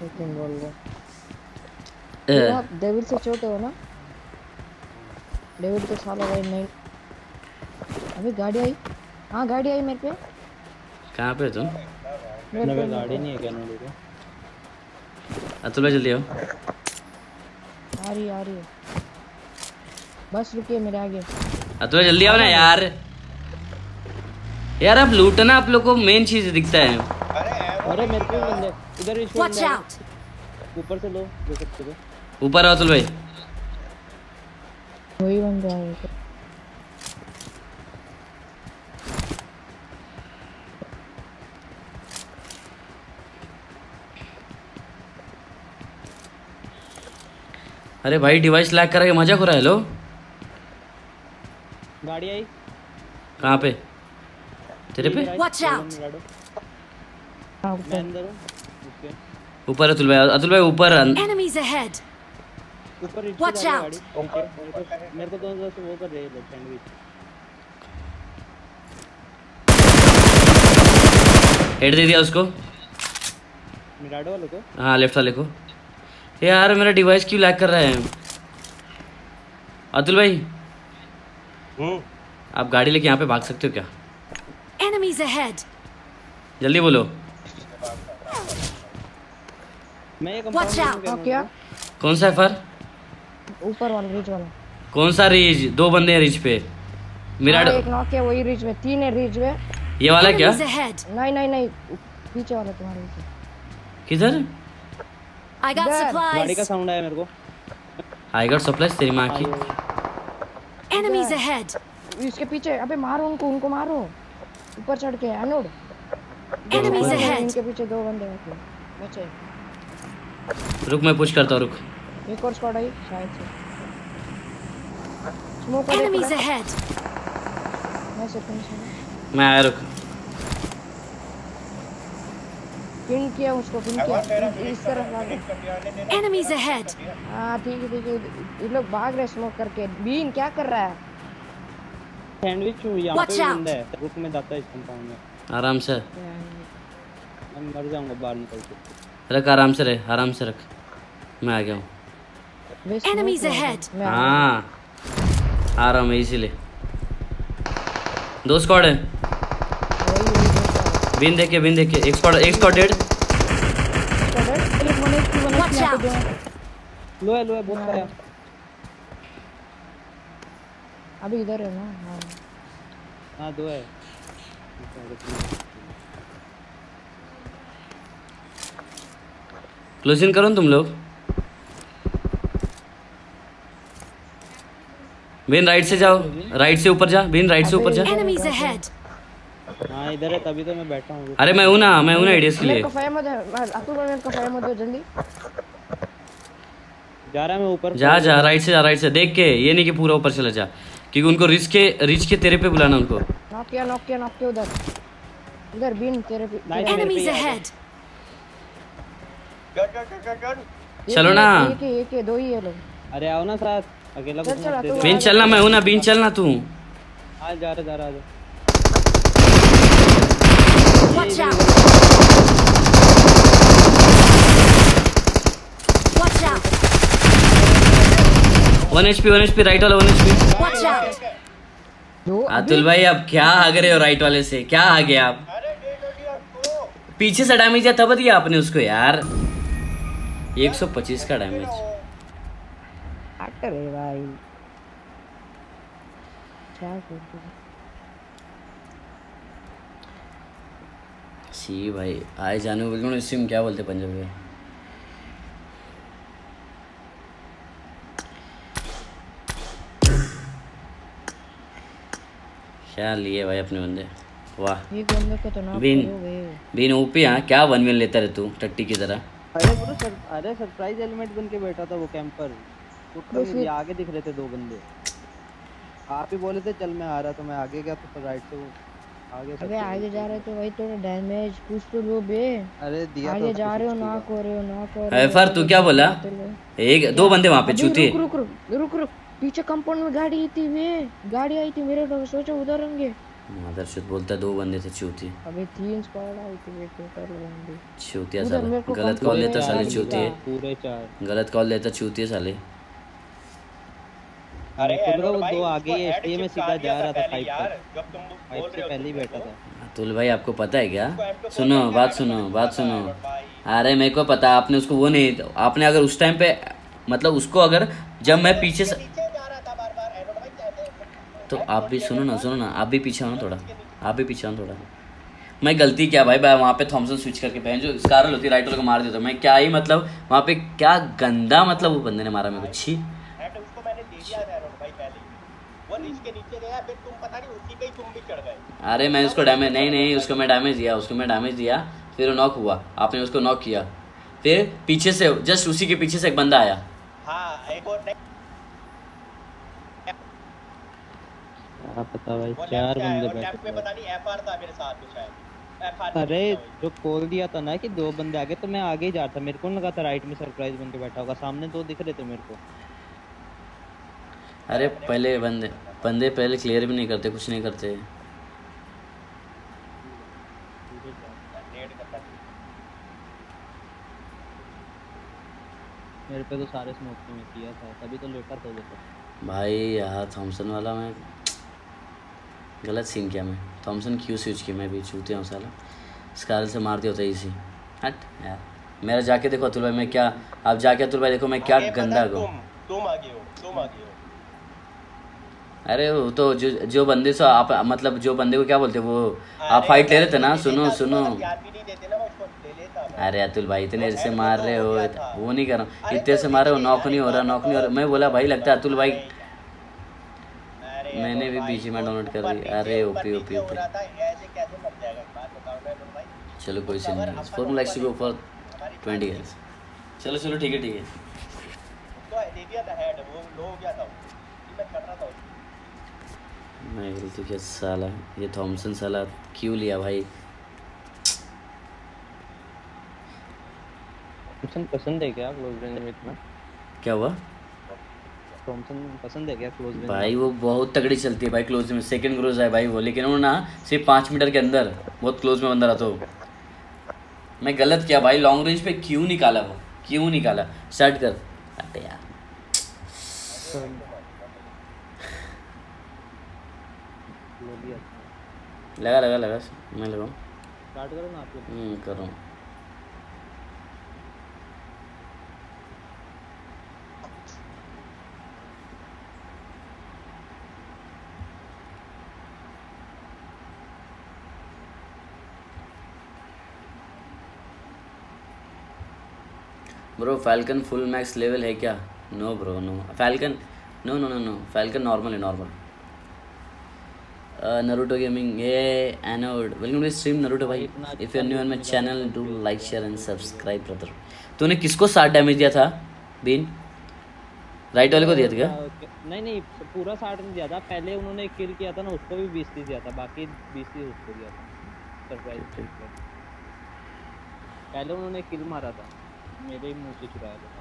लेकिन बोल लो आप डेविल से छोटे हो ना? डेविल तो साला भाई नहीं. अभी गाड़ी आई. हाँ गाड़ी आई मेरे पे. कहाँ पे तुम? मेरे पे गाड़ी नहीं है क्या? नहीं लेके अतुल भाई जल्दी आओ. आ रही आ रही है बस. रुकिए मेरे आगे. अतुल जल्दी आओ ना यार. यार अब लूटना आप लोगों को मेन चीज दिखता है. अरे मेरे पे बंदे इधर ही. Watch out. ऊपर से लो जो सकते हो. ऊपर आओ अतुल भाई. वही बंदा है. अरे भाई डिवाइस लैग कर रहा है. मजाक हो रहा है. हेलो गाड़ी आई. कहाँ पे? तेरे पे. Watch out. मैं अंदर हूँ. ऊपर अतुल भाई. अतुल भाई ऊपर. Enemies ahead. ऊपर. Watch out. मेरे को तो वो कर रहे हैं सैंडविच. हेड दे दिया उसको. मिराडो वाले को. हाँ लेफ्ट वाले को. यार मेरा डिवाइस क्यों लैग कर रहा है? अतुल भाई आप गाड़ी लेके यहाँ पे भाग सकते हो क्या? Enemies ahead. जल्दी बोलो. मैं Watch out. क्या? कौन सा एफआर? ऊपर वाला रिज वाला. कौन सा रिज? दो बंदे हैं रिज पे. मेरा एक नॉक है वही रिज में. तीन है रिज में. ये वाला क्या? नहीं नहीं नहीं पीछे वाला तुम्हारे पीछे. किधर? I got supplies. गाड़ी का साउंड आया मेरे को. I got supplies तेरी माँ की. Enemies ahead. इसके पीछे. अबे मारो उनको उनको मारो. ऊपर चढ़ के अनोड. Enemies ahead. इनके पीछे दो बंदे हैं. बचे. रुक मैं पुश करता हूँ. रुक. एक और स्क्वाड आई शायद से. Enemies ahead. मैं सेकंड से. मैं आया. रुक. पिन किया उसको. पिन किया इस तरफ भाग. Enemies ahead. हाँ ठीक है ठीक है. ये लोग भाग रहे स्मोक करके. बीन क्या कर रहा है? सैंडविच यहाँ पे बंदा है. रुक में जाता है इस कंपाउंड में. आराम से. मैं मर जाऊँगा बाहर निकल के. रख आराम से. रह आराम से रख. मैं आ गया हूँ. Enemies ahead. हाँ आ रहा हूँ मैं. इसीलिए दो स्क्वाड है. बिन देखे बिन देखे. एक स्क्वाड एक स्क्वाड डेड. लो है लो है बहुत सारा. अभी इधर है ना. हां हां दो है. क्लोज इन करो ना तुम लोग. बिन राइट से जाओ. राइट से ऊपर जा. बिन राइट से ऊपर जा. हाँ इधर है तभी तो मैं बैठा हूँ. अरे मैं हूँ ना. मैं हूँ ना आइडियाज के लिए. मेरे को फायर मत अतुल भाई. मेरे को फायर मत दो जल्दी. जा रहा है मैं ऊपर. जा जा राइट से. जा राइट से देख के. ये नहीं कि पूरा ऊपर चला जा क्योंकि उनको रिच के रिच के तेरे पे बुलाना उनको. नॉक किया नॉक किया नॉक किया. उधर उधर बीन तेरे पे. Enemies ahead. चलो ना. एक एक दो ही है लोग. अरे आओ ना साथ. अकेला बीन चलना. मैं हूँ ना. बीन चलना तू. आ जा रहा जा रहा. Watch out. Watch out. One H P right वाला वन एच पी। अतुल भाई अब क्या हाग रहे हो राइट वाले से, क्या हागे आप? पीछे से डैमेज दिया तब दिया आपने उसको यार, एक सौ पच्चीस का डैमेज। अरे भाई क्या सी भाई आए जानू बिल्कुल इसी में क्या बोलते पंजाबी में। क्या लिए भाई अपने बंदे, वाह ये बंदे को तो ना बीन बीन ऊपी। हां क्या वन वन लेता रहे तू टट्टी की तरह। अरे ब्रो सर, अरे सरप्राइज एलिमेंट बन के बैठा था वो कैंपर, वो मेरे आगे दिख रहे थे दो बंदे, आप ही बोले थे चल मैं आ रहा तो मैं आगे गया तो राइट से आगे, अबे आगे जा रहे तो वही तो डैमेज कुछ तो लो बे। अरे दिया आगे तो जा रहे हो ना कर रहे हो ना कर रहे हो। एफआर तू क्या बोला? एक दो बंदे वहां पे छूते। रुक रुक रुक रुक, पीछे कंपाउंड में गाड़ी आई थी बे, गाड़ी आई थी मेरे को सोचा उधर होंगे। मदरशद बोलता दो बंदे थे छूते। अबे तीन स्क्वाड आई थी बे टोटल बंदे छूते साले, गलत कॉल लेता साले छूते, पूरे चार गलत कॉल लेता छूते साले। अरे वो दो आगे एसटीए में सीधा जा रहा था फाइव पर, इससे पहले ही बैठा था। अतुल भाई आपको पता है क्या? सुनो बात सुनो बात सुनो अरे मेरे को पता, आपने उसको वो नहीं, आपने अगर उस टाइम पे मतलब उसको अगर जब मैं पीछे से तो आप भी सुनो ना सुनो ना आप भी पीछे आओ थोड़ा, आप भी पीछे आओ थोड़ा। मैं गलती क्या भाई भाई वहाँ पे थॉम्सन स्विच करके पहन जो स्कार होती राइट वाले को मार देता मैं, क्या ही मतलब वहाँ पे क्या गंदा मतलब वो बंदे ने मारा मेरे को। छी इसके नीचे गया फिर तुम पता नहीं उसी पे ही तुम भी चढ़ गए। अरे मैं उसको डैमेज नहीं नहीं उसको मैं डैमेज दिया उसको मैं डैमेज दिया फिर वो नॉक हुआ, आपने उसको नॉक किया, फिर पीछे से जस्ट उसी के पीछे से एक बंदा आया। हां एक और आप पता भाई चार बंदे बैठे थे, पता नहीं एफआर था मेरे साथ में शायद एफआर। अरे जो कॉल दिया था ना कि दो बंदे आगे तो मैं आगे ही जा रहा था, मेरे को लगा था राइट में सरप्राइज बन के बैठा होगा, सामने दो दिख रहे थे मेरे को। अरे पहले बंदे बंदे पहले क्लियर भी नहीं करते कुछ नहीं करते। मेरे पे तो सारे स्मोक में किया था तभी तो लेटा था देखो भाई। यहाँ थॉम्सन वाला मैं गलत सीन किया, मैं थॉम्सन क्यों स्विच किया, मैं भी छूते हूँ साला स्कार से मारते होते इसी। हट यार मेरा जाके देखो अतुल भाई मैं क्या, आप जाके अतुल भाई देखो मैं क्या गंदा गो। तुम आगे हो तुम आगे हो। अरे वो तो जो जो बंदे से आप मतलब जो बंदे को क्या बोलते वो आप फाइट ले रहे थे ना, सुनो सुनो अरे अतुल भाई इतने से मार रहे हो वो नहीं कर रहा हूँ इतने से मार रहे हो नॉक नहीं हो रहा नॉक नहीं हो रहा। मैं बोला भाई लगता है अतुल भाई मैंने भी बीच में डाउनलोड कर दी। अरे ओपी ओपी ओपी चलो कोई सीन नहीं, फॉर्मूला एक्स के ऊपर ट्वेंटी गैस चलो चलो ठीक है ठीक है। मैं गलती क्या साला, ये थॉम्सन साला क्यों लिया भाई? थॉम्सन पसंद है क्या क्लोज रेंज में इतना? क्या हुआ? थॉम्सन पसंद है क्या क्लोज रेंज भाई? वो बहुत तगड़ी चलती है भाई क्लोज में, सेकंड क्लोज है भाई वो, लेकिन वो ना सिर्फ पाँच मीटर के अंदर बहुत क्लोज में बंदा रहता हो। मैं गलत किया भाई लॉन्ग रेंज पे क्यों निकाला, वो क्यों निकाला? शर्ट कर अरे यार लगा लगा लगा मैं लगाऊं स्टार्ट करो ना आप लोग। हम्म करो bro. Falcon full max level है क्या? No bro no falcon no no no no falcon normal है नॉर्मल। नरूटो गेमिंग ये एनोड वेलकम टू स्ट्रीम नरूटो भाई। If you are new on my channel do like share and subscribe brother. तूने किसको साठ damage दिया था been? Right वाले को दिया था क्या? नहीं नहीं पूरा साठ नहीं दिया था, पहले उन्होंने किल किया था ना उसको भी बीस तीस दिया था, बाकी बीस तीस उसको दिया था सरप्राइज। पहले उन्होंने किल मारा था मेरे ही मुंह से चुराया था।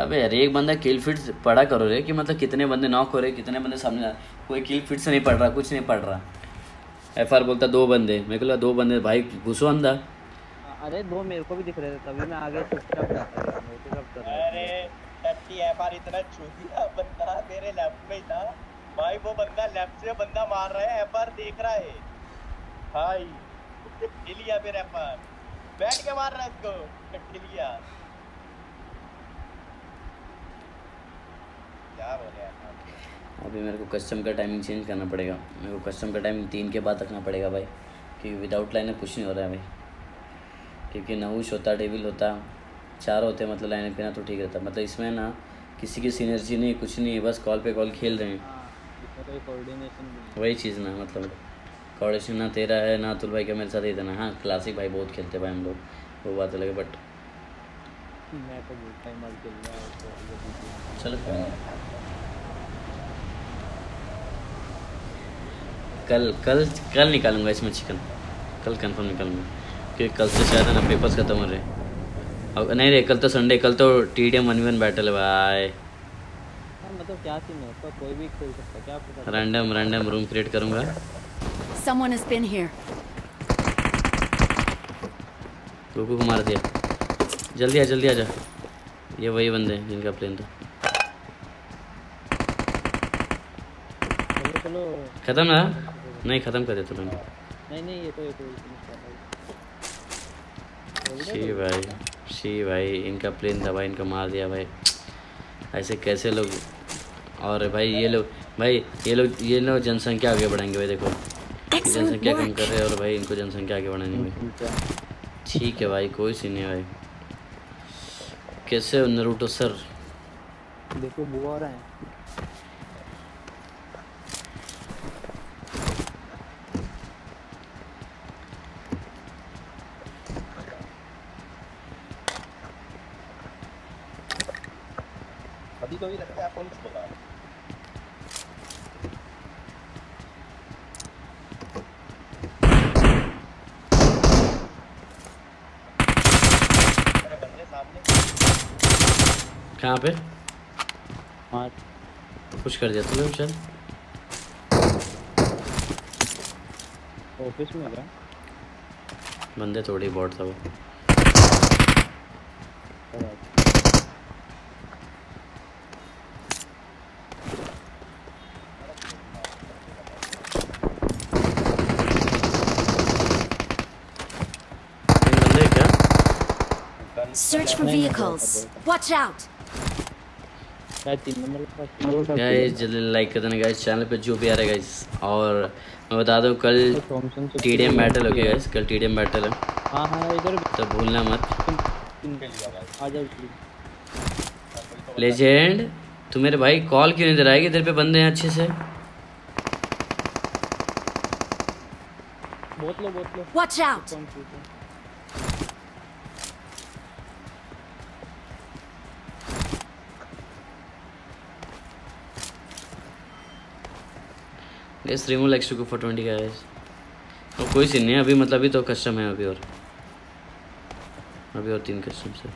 अबे यार एक बंदा किल फिट पड़ा करो रे कि मतलब कितने बंदे नॉक हो रहे कितने बंदे सामने आ, कोई किल फिट से नहीं पड़ रहा कुछ नहीं पड़ रहा। एफआर बोलता दो बंदे, मेरे को लगा दो बंदे भाई घुसो अंदर। अरे दो मेरे को भी दिख रहे थे तभी मैं आगे कर। अरे टट्टी एफआर इतना चूतिया बंदा मेरे लेफ्ट में था भाई, वो बंदा लेफ्ट से बंदा मार रहा है, एफआर देख रहा है भाई, हिलिया मेरे एफआर बैठ के मार रहा है इसको, हिलिया क्या बोले। अभी मेरे को कस्टम का टाइमिंग चेंज करना पड़ेगा, मेरे को कस्टम का टाइमिंग तीन के बाद रखना पड़ेगा भाई, क्योंकि विदाउट लाइनअप कुछ नहीं हो रहा है भाई, क्योंकि नहुश होता डेविल होता चार होते मतलब लाइनअप पे ना तो ठीक रहता, मतलब इसमें ना किसी की सीनर्जी नहीं कुछ नहीं है, बस कॉल पे कॉल खेल रहे हैं, तो वही चीज़ ना मतलब कोऑर्डिनेशन ना तेरा है ना अतुल भाई का मेरे साथ ही था ना। हाँ क्लासिक भाई बहुत खेलते भाई हम लोग, वो बात अलग है, बट चलो कल कल कल निकालूंगा इसमें चिकन, कल कंफर्म निकालूंगा क्योंकि कल से शायद है ना पेपर्स खत्म हो रहे हैं। अब नहीं रे कल तो संडे, कल तो T D M one one battle है भाई, मतलब क्या सीन है, कोई भी खेल सकता है क्या, रैंडम रैंडम रूम क्रिएट करूंगा। समवन हैज बीन हियर, लोगों को मार दिया, जल्दी आ जल्दी आ जा, ये वही बंदे हैं जिनका प्लेन था। खत्म ना नहीं खत्म कर देते तुमने, नहीं नहीं ये तो ये तो शी भाई शी भाई इनका प्लेन था भाई, इनका मार दिया भाई, ऐसे कैसे लोग। और भाई ये लोग भाई ये लोग ये लोग जनसंख्या आगे बढ़ाएंगे भाई, देखो जनसंख्या कम कर रहे हैं और भाई इनको जनसंख्या आगे बढ़ानी भाई, ठीक है भाई कोई सीन नहीं भाई। कैसे हो नरूटो सर, देखो बुआ रहे हैं तो भी रखता है फोन बोला। अरे बंदे सामने कहां पे मार कुछ कर दिया तूने, चल ऑफिस में गया बंदे थोड़ी बॉट था वो। Search for vehicles. Watch out. Guys जल्दी लाइक कर देना guys, चैनल पे जो भी आ रहा है guys, और मैं बता दूं कल टीडीएम बैटल हो गया guys, कल टीडीएम बैटल है। हाँ हाँ इधर तो भूलना मत। लेजेंड तू मेरे भाई कॉल क्यों नहीं दे रहा है, इधर पे बंदे हैं अच्छे से। बहुत लो बहुत लो। Watch out. Let's remove like sugar for twenty guys. और कोई सीन नहीं अभी, मतलब अभी तो कस्टम है अभी और अभी और तीन कस्टम से।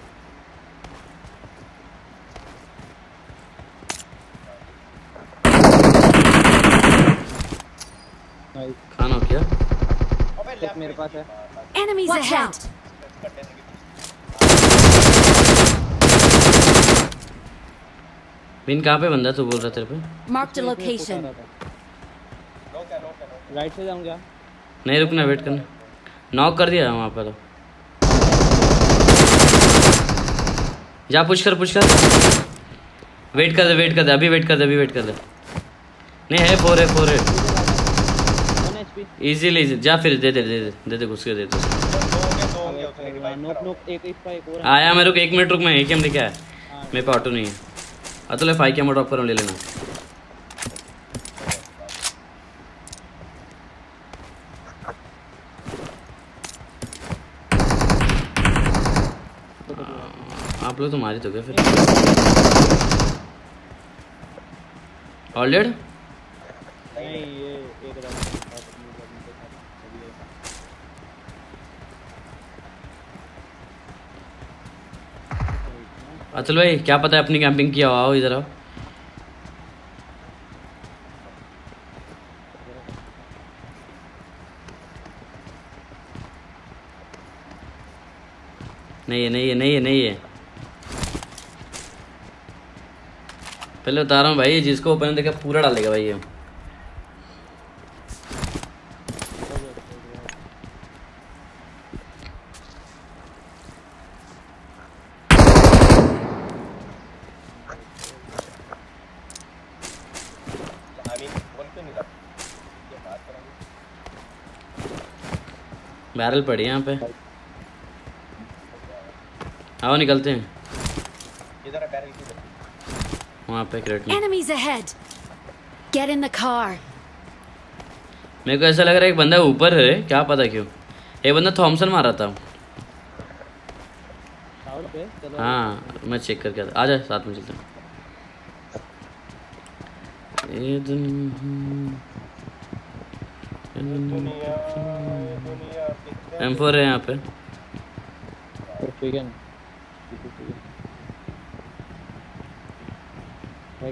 खाना क्या? अबे मेरे पास है। Enemies ahead. बीन कहाँ पे बंदा तू बोल रहा तेरे पे? Marked a location. राइट से जाऊं क्या? नहीं रुकना वेट करना, नॉक कर दिया वहाँ पर, जा पुश कर पुश कर, वेट कर दे वेट कर दे अभी वेट कर दे अभी वेट कर दे नहीं है फोर है फोर है इजीली जा फिर दे दे दे दे दे घुस के दे दे। आया मैं रुक एक मिनट रुक, मैं एक एम लेके आया, मेरे पास ऑटो नहीं है। अतुल फाइव के एम ड्रॉप कर ले लेना। आप लोग तो मारे तो गए फिर ऑलरेड नहीं, ये एक राउंड चलिए। अतुल भाई क्या पता है अपनी कैंपिंग किया, आओ इधर आओ। नहीं है नहीं है नहीं है नहीं है पहले बता रहा हूँ भाई, जिसको ओपन देखा पूरा डालेगा भाई ये। बैरल पड़ी है यहाँ पे, आओ निकलते हैं वहाँ पे क्रेट में। मेरे को ऐसा लग रहा है एक बंदा ऊपर है, क्या पता क्यों। एक बंदा थॉम्सन मारा था, हाँ मैं चेक करके आता, आ जाए साथ में चलते हैं। ये दुनिया एम फोर है यहाँ पे।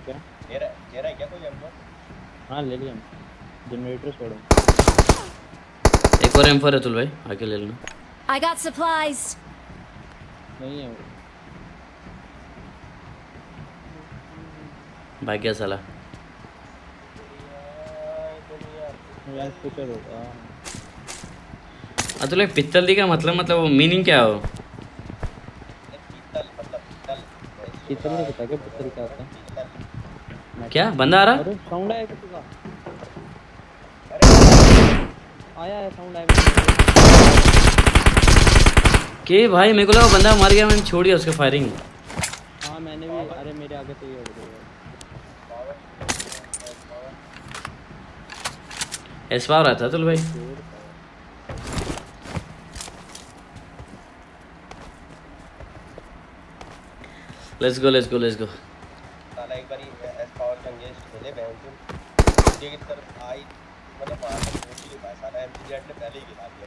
क्या जेरा, जेरा क्या कोई एम फोर? हाँ ले लिया, जनरेटर छोड़ो। एक और एम फोर है अतुल भाई, आके ले लेना। I got supplies. नहीं है भाई, क्या साला अतुल पित्तल दी का मतलब मतलब वो मीनिंग क्या हो? पित्तल नहीं पता क्या पित्तल क्या होता है। क्या बंदा आ रहा? अरे साउंड आया किसी का, आया है साउंड आया के भाई। मेरे को लगा बंदा मर गया, मैंने छोड़ दिया उसके फायरिंग। हाँ मैंने भी, अरे मेरे आगे तो ये हो गया। एस पावर आता अतुल भाई, let's go let's go let's go. साला एक बारी एस पावर का एंगेज खेले बहन, ये किधर आई मतलब आ रही है साला। एमजी जेट ने पहले ही गिरा दिया।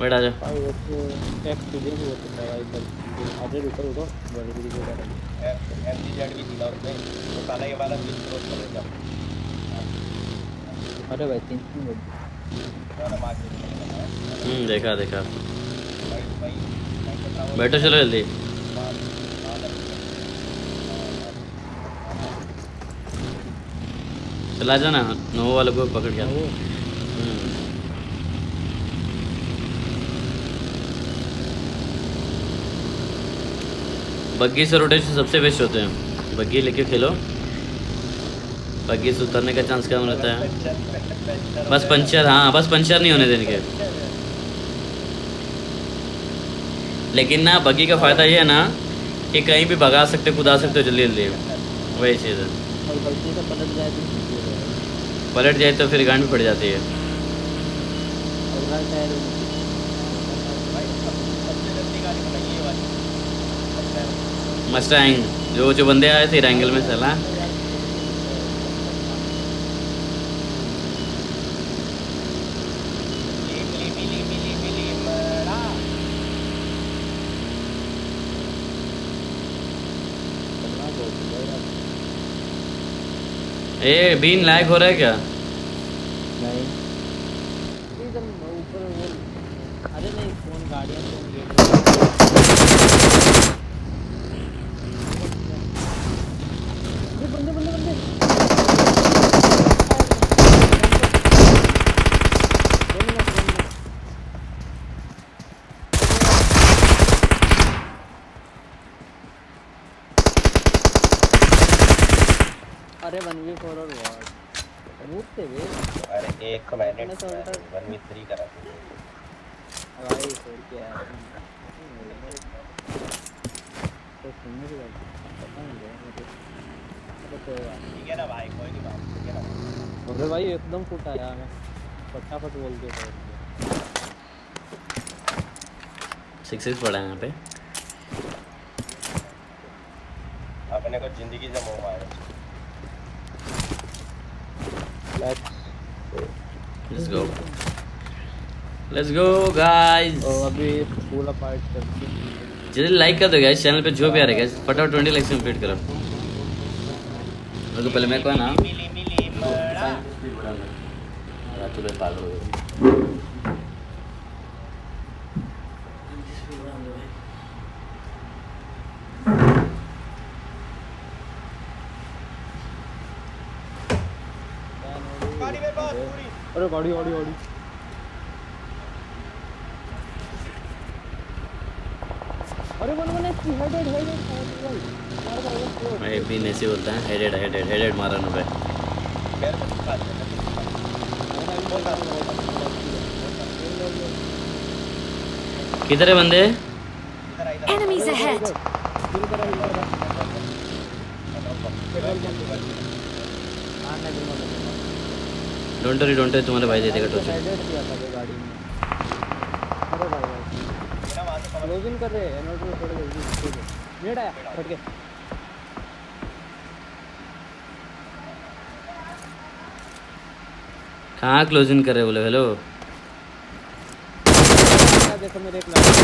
बैठ आ जा एफ सीधे हो तो भाई इधर आधे ऊपर उठो, बड़ी बड़ी जगह है। एमजी जेट भी गिरा उसने तो साला ये वाला भी क्रॉस कर देगा। अरे भाई तीन तीन हम्म देखा देखा। बैठो चलो जल्दी, चला जाना नौ वाले को पकड़ के। बग्गी से रोटेशन सबसे बेस्ट होते हैं, बग्गी लेके खेलो, बग्गी से उतरने का चांस कम रहता है। बस पंचर, हाँ बस पंचर नहीं होने देने के। लेकिन ना बग्गी का फ़ायदा ये है ना कि कहीं भी भगा सकते कुदा सकते हो जल्दी जल्दी, वही चीज़ है। पलट जाए तो फिर गांड भी पड़ जाती है। मस्टैंग जो जो बंदे आए थे रैंगल में चला, ए बीन लैग हो रहा है क्या? नहीं ऊपर वो, अरे नहीं फोन गाड़ी बंदे बंदे बंदे। अरे वन वी फोर और वार मुफ्त है। अरे एक को मैंने वन वी थ्री करा दिया भाई, छोड़ के यार। तो सुनने की बात पता नहीं है, तो ठीक है ना भाई, कोई नहीं बात ठीक है ना। अरे भाई एकदम फुटा यार, मैं फटाफट बोल के सिक्स सिक्स पड़ा है यहां पे। अपने को जिंदगी से मोह मारे, let's go let's go guys। और अभी पूरा पार्ट करते हैं। जल्दी लाइक कर दो गाइस, चैनल पे जो भी आ रहे गाइस फटाफट बीस लाइक कंप्लीट करो। तो पहले मैं को है ना मिली मिली मरा रात में पागल हो गया। गाड़ी मेरे पास पूरी। अरे गाड़ी गाड़ी गाड़ी अरे one one HP headed headed मैं भी ऐसे बोलता है हेडेड हेडेड हेडेड मारा ना भाई मेरे को दिखा दे किधर है बंदे एनिमीज अहेड डोंट डरी डोंट डरी तुम्हारे भाई दे देगा टोच गाड़ी में अरे भाई मेरा वहां से लॉग इन कर रहे हैं एनोड में थोड़ा जल्दी मिनट आया हट के कहां क्लोज इन कर रहे बोले हेलो देखो मेरे एक लाइन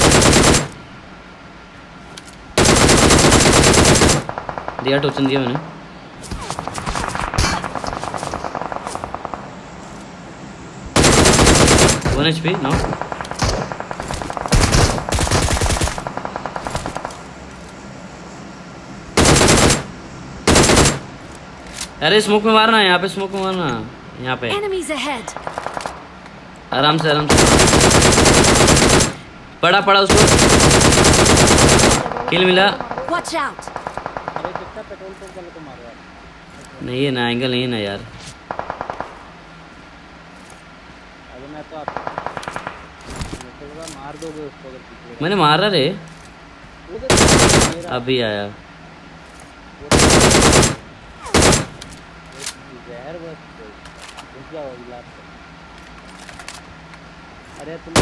दिया टोचन दिया मैंने वन एचपी नो अरे स्मोक में मारना यहाँ पे स्मोक में मारना यहाँ पे आराम से आराम से पड़ा पड़ा उसको किल मिला नहीं है ना एंगल नहीं है ना यार मैं तो आपको मार दोगे उसको मैंने मारा रे अभी आया अरे तुम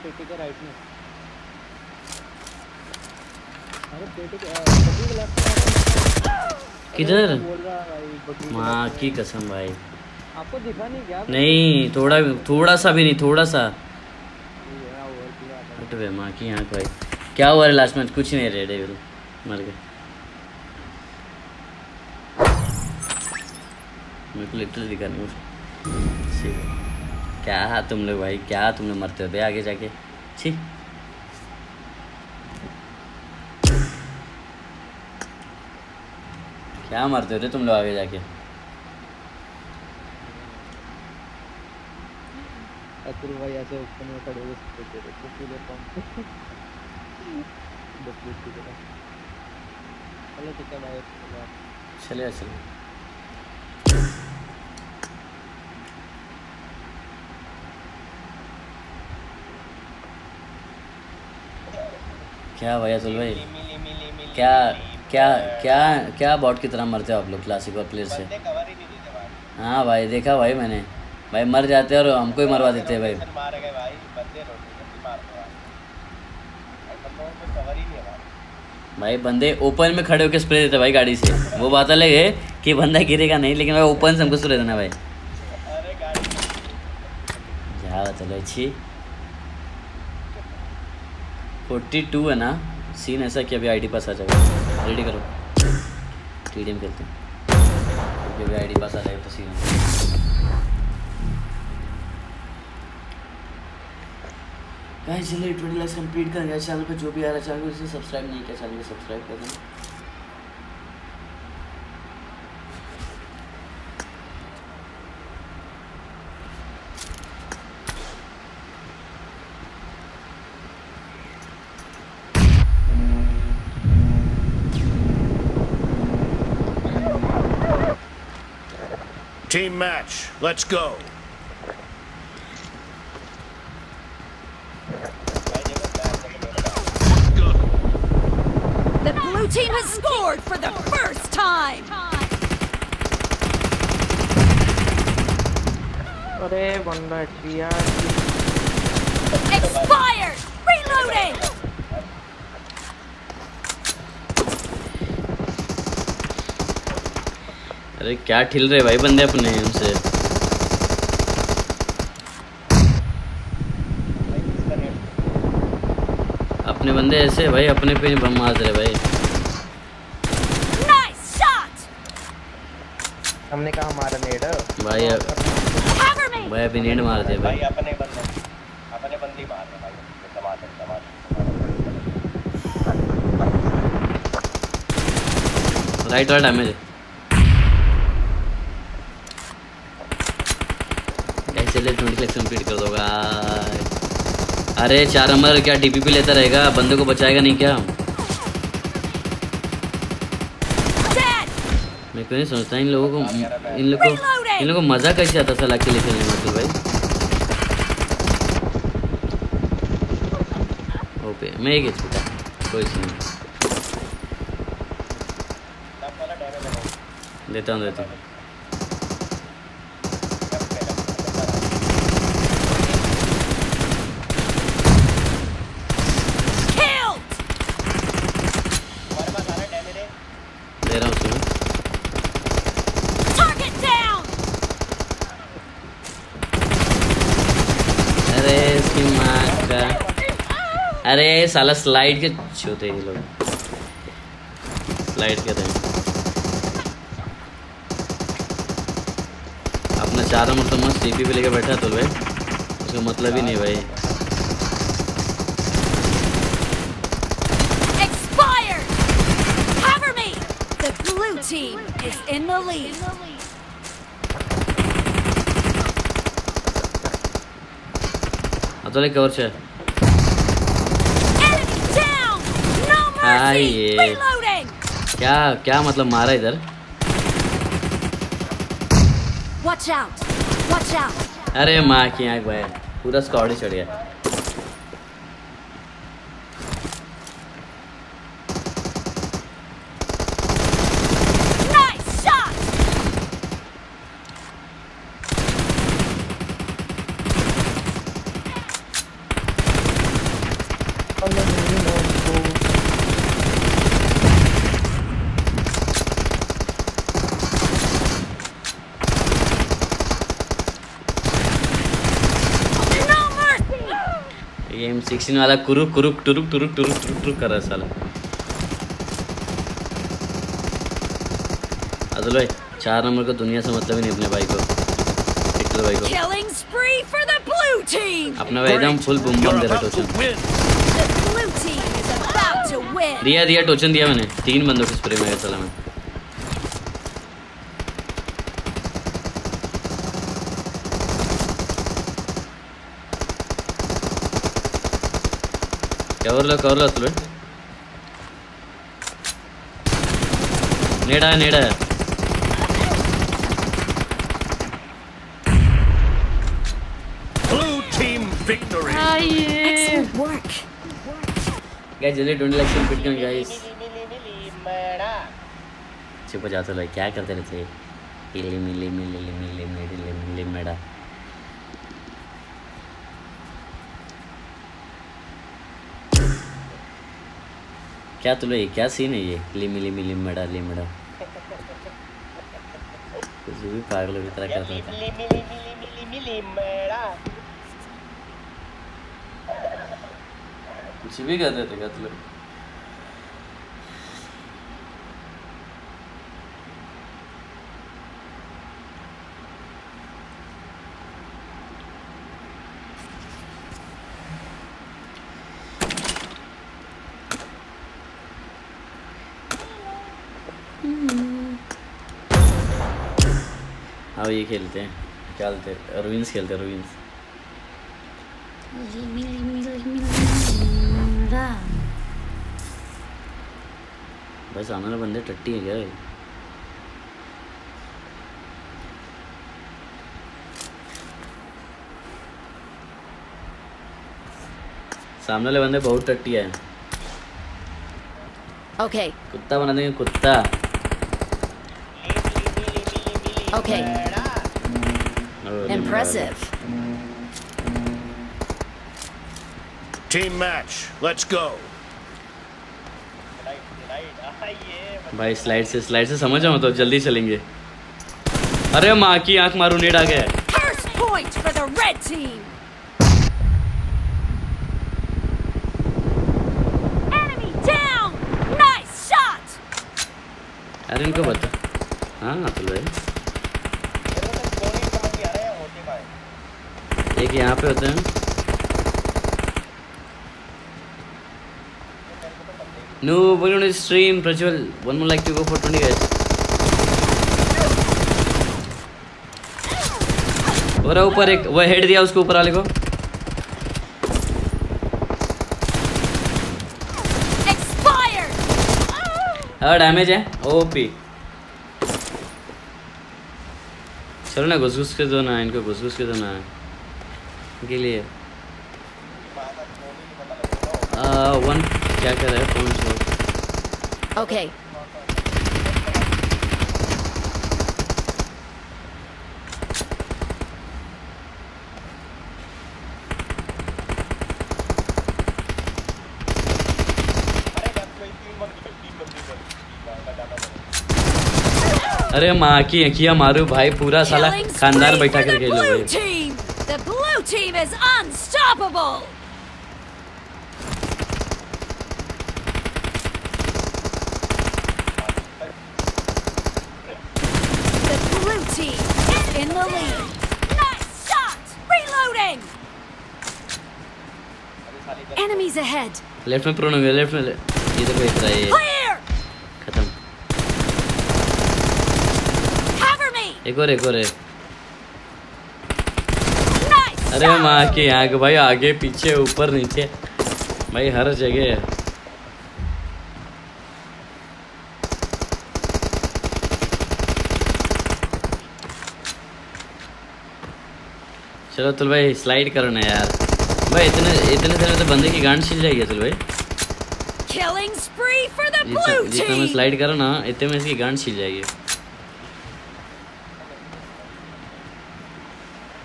पेटी के राइट में अरे पेटी के बकरी वाला किधर मां की कसम भाई आपको दिखा नहीं क्या नहीं थोड़ा थोड़ा सा भी नहीं थोड़ा सा हट बे मां की आंख भाई क्या हुआ रे लास्ट मैच कुछ नहीं रे डेविल मर गए मेरे को लिटल दिखा नहीं ठीक है क्या तुम लोग भाई क्या तुमने मरते हो बे आगे जाके छी क्या मरते हो रे तुम लोग आगे जाके अतुल भाई ऐसे ऊपर में खड़े हो सकते हो कुछ ले पंप बकवास की तरह चलो ठीक है भाई चले चले क्या भैया अतुल भाई क्या क्या क्या क्या बॉट की तरह मरते हो आप लोग क्लासिक और प्लेयर से हाँ भाई देखा भाई मैंने भाई मर जाते हैं और हमको ही मरवा देते हैं भाई भाई बंदे ओपन में खड़े होकर स्प्रे देते भाई गाड़ी से वो बात अलग है कि बंदा गिरेगा नहीं लेकिन भाई ओपन से हमको स्प्रे देना भाई क्या चलो अच्छी फोर्टी टू है ना सीन ऐसा कि अभी आईडी पास आ जाएगा रेडी करो टीडीएम खेलते हैं अभी आईडी पास आ जाएगा तो सीन गाइस चलिए ट्वेंटी लाइक्स कंप्लीट कर गया चैनल पर जो भी आ रहा है चैनल को इसे सब्सक्राइब नहीं किया चैनल को सब्सक्राइब कर Team match. Let's go. The blue team has scored for the first time. अरे बंदा यार Expired! Reloading! अरे क्या ठिल रहे भाई बंदे अपने हमसे। अपने बंदे ऐसे भाई अपने पे बम मार रहे भाई। Nice shot. हमने कहा मारा नेड भाई, भाई अभी नेड मार दे भाई अपने बंदे। अपने बंदी मार दे भाई, दबा दे दबा दे। राइट वाला डैमेज गाइस, चले ट्वेंटी सेक्शन कंप्लीट कर दोगा। अरे चार नंबर क्या डीपीपी लेता रहेगा, बंदे को बचाएगा नहीं क्या? मैं क्यों नहीं सोचता इन लोगों को, इन लोगों को इन लोगों को मजा कैसे आता साला अकेले खेलने में। तो भाई मैं एक छूटा कोई नहीं देता हूँ देता हूँ दे रहा हूँ तुम्हें। अरे इसकी माँ का, अरे साला स्लाइड के छूते ये लोग, स्लाइड कर रहे हैं अपना। चारों मतलब मस्त टीपी पे लेके बैठा तो भाई उसका मतलब ही नहीं भाई। Expired. Cover me. The blue team is in the lead. Atul एक और छे ये क्या क्या मतलब मारा इधर। Watch out, watch out. अरे माँ की आँख भाई, पूरा स्क्वाड ही चढ़ गया। Nice shot. Oh, सिक्सटीन वाला कुरुक कुरुक टुरुक टुरुक टुरुक टुरुक टुरुक कर रहा है साला। अतुल भाई चार नंबर को दुनिया से मतलब ही नहीं अपने भाई को, विक्टर भाई को अपना भाई एकदम फुल बम बम दे रहा टोचन। दिया दिया टोचन दिया मैंने, तीन बंदों को स्प्रे मारा साला मैं। कवर लो कवर लो अतुल, नेड़ा है नेड़ा है। गाइस जल्दी ट्वेंटी लाख से फिट करें गाइस। चुप जा तो भाई क्या करते रहते हैं। इली मिली मिली मिली मिली मिली मेड़ा क्या तुलो, ये क्या सीन है ये लिम लिम लिम मड़ा लिम मड़ा कुछ भी पागल की तरह करता है। लिम लिम लिम लिम मड़ा कुछ भी करते थे क्या तुलो। हाँ ये खेलते हैं क्या खेलते हैं, रुइंस खेलते हैं रुइंस। बस आने वाले बंदे टट्टी है क्या भाई। सामने वाले बंदे बहुत टट्टी है। Okay okay. कुत्ता बना देंगे कुत्ता। Okay impressive. Team match, let's go. भाई स्लाइड से स्लाइड से समझ आओ तो जल्दी चलेंगे। अरे माँ की आंख मारू, नेट आ गया। अरे इनको बता। हाँ अतुल भाई एक यहाँ पे होते हैं। नो बोलो ना stream Prajwal one more like to go for twenty guys. और ऊपर एक वो हेड दिया उसको ऊपर वाले को। हाँ डैमेज है ओपी। चलो ना घुस घुस के दो ना इनको, घुस घुस के दो ना इनके लिए। आ, वन क्या कर रहा है फोन शॉट। ओके अरे माँ की अंकिया मारू भाई, पूरा साला खानदार बैठा करके लो भाई। लेफ्ट में प्रोन हो गया, लेफ्ट में इधर को इतना है खत्म। एक और एक और है। अरे माँ के यहाँ भाई आगे पीछे ऊपर नीचे भाई हर जगह है। चलो तुल भाई स्लाइड करो ना यार भाई, इतने इतने देर में तो बंदे की गांड छिल जाएगी। तुल भाई जितना में स्लाइड करो ना इतने में इसकी गांड छिल जाएगी।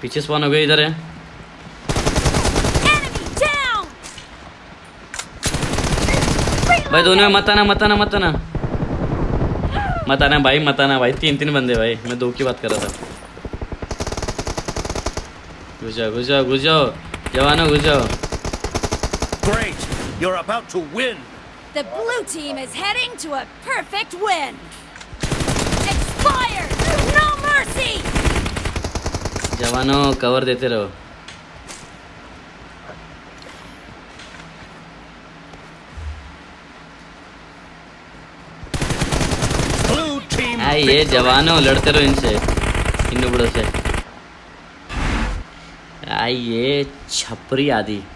पीछे स्पॉन हो गए इधर है। भाई दोनों मत आना मत आना मत आना मत आना भाई मत आना भाई। तीन तीन बंदे भाई, मैं दो की बात कर रहा था। घुस जाओ घुस जाओ घुस जाओ जवानों घुस जाओ। Great, you're about to win. The blue team is heading to a perfect win. Expired, no mercy. जवानों कवर देते रहो। आई ये जवानों लड़ते रहो इनसे, इन नुबड़ों से। आई ये छपरी आदि।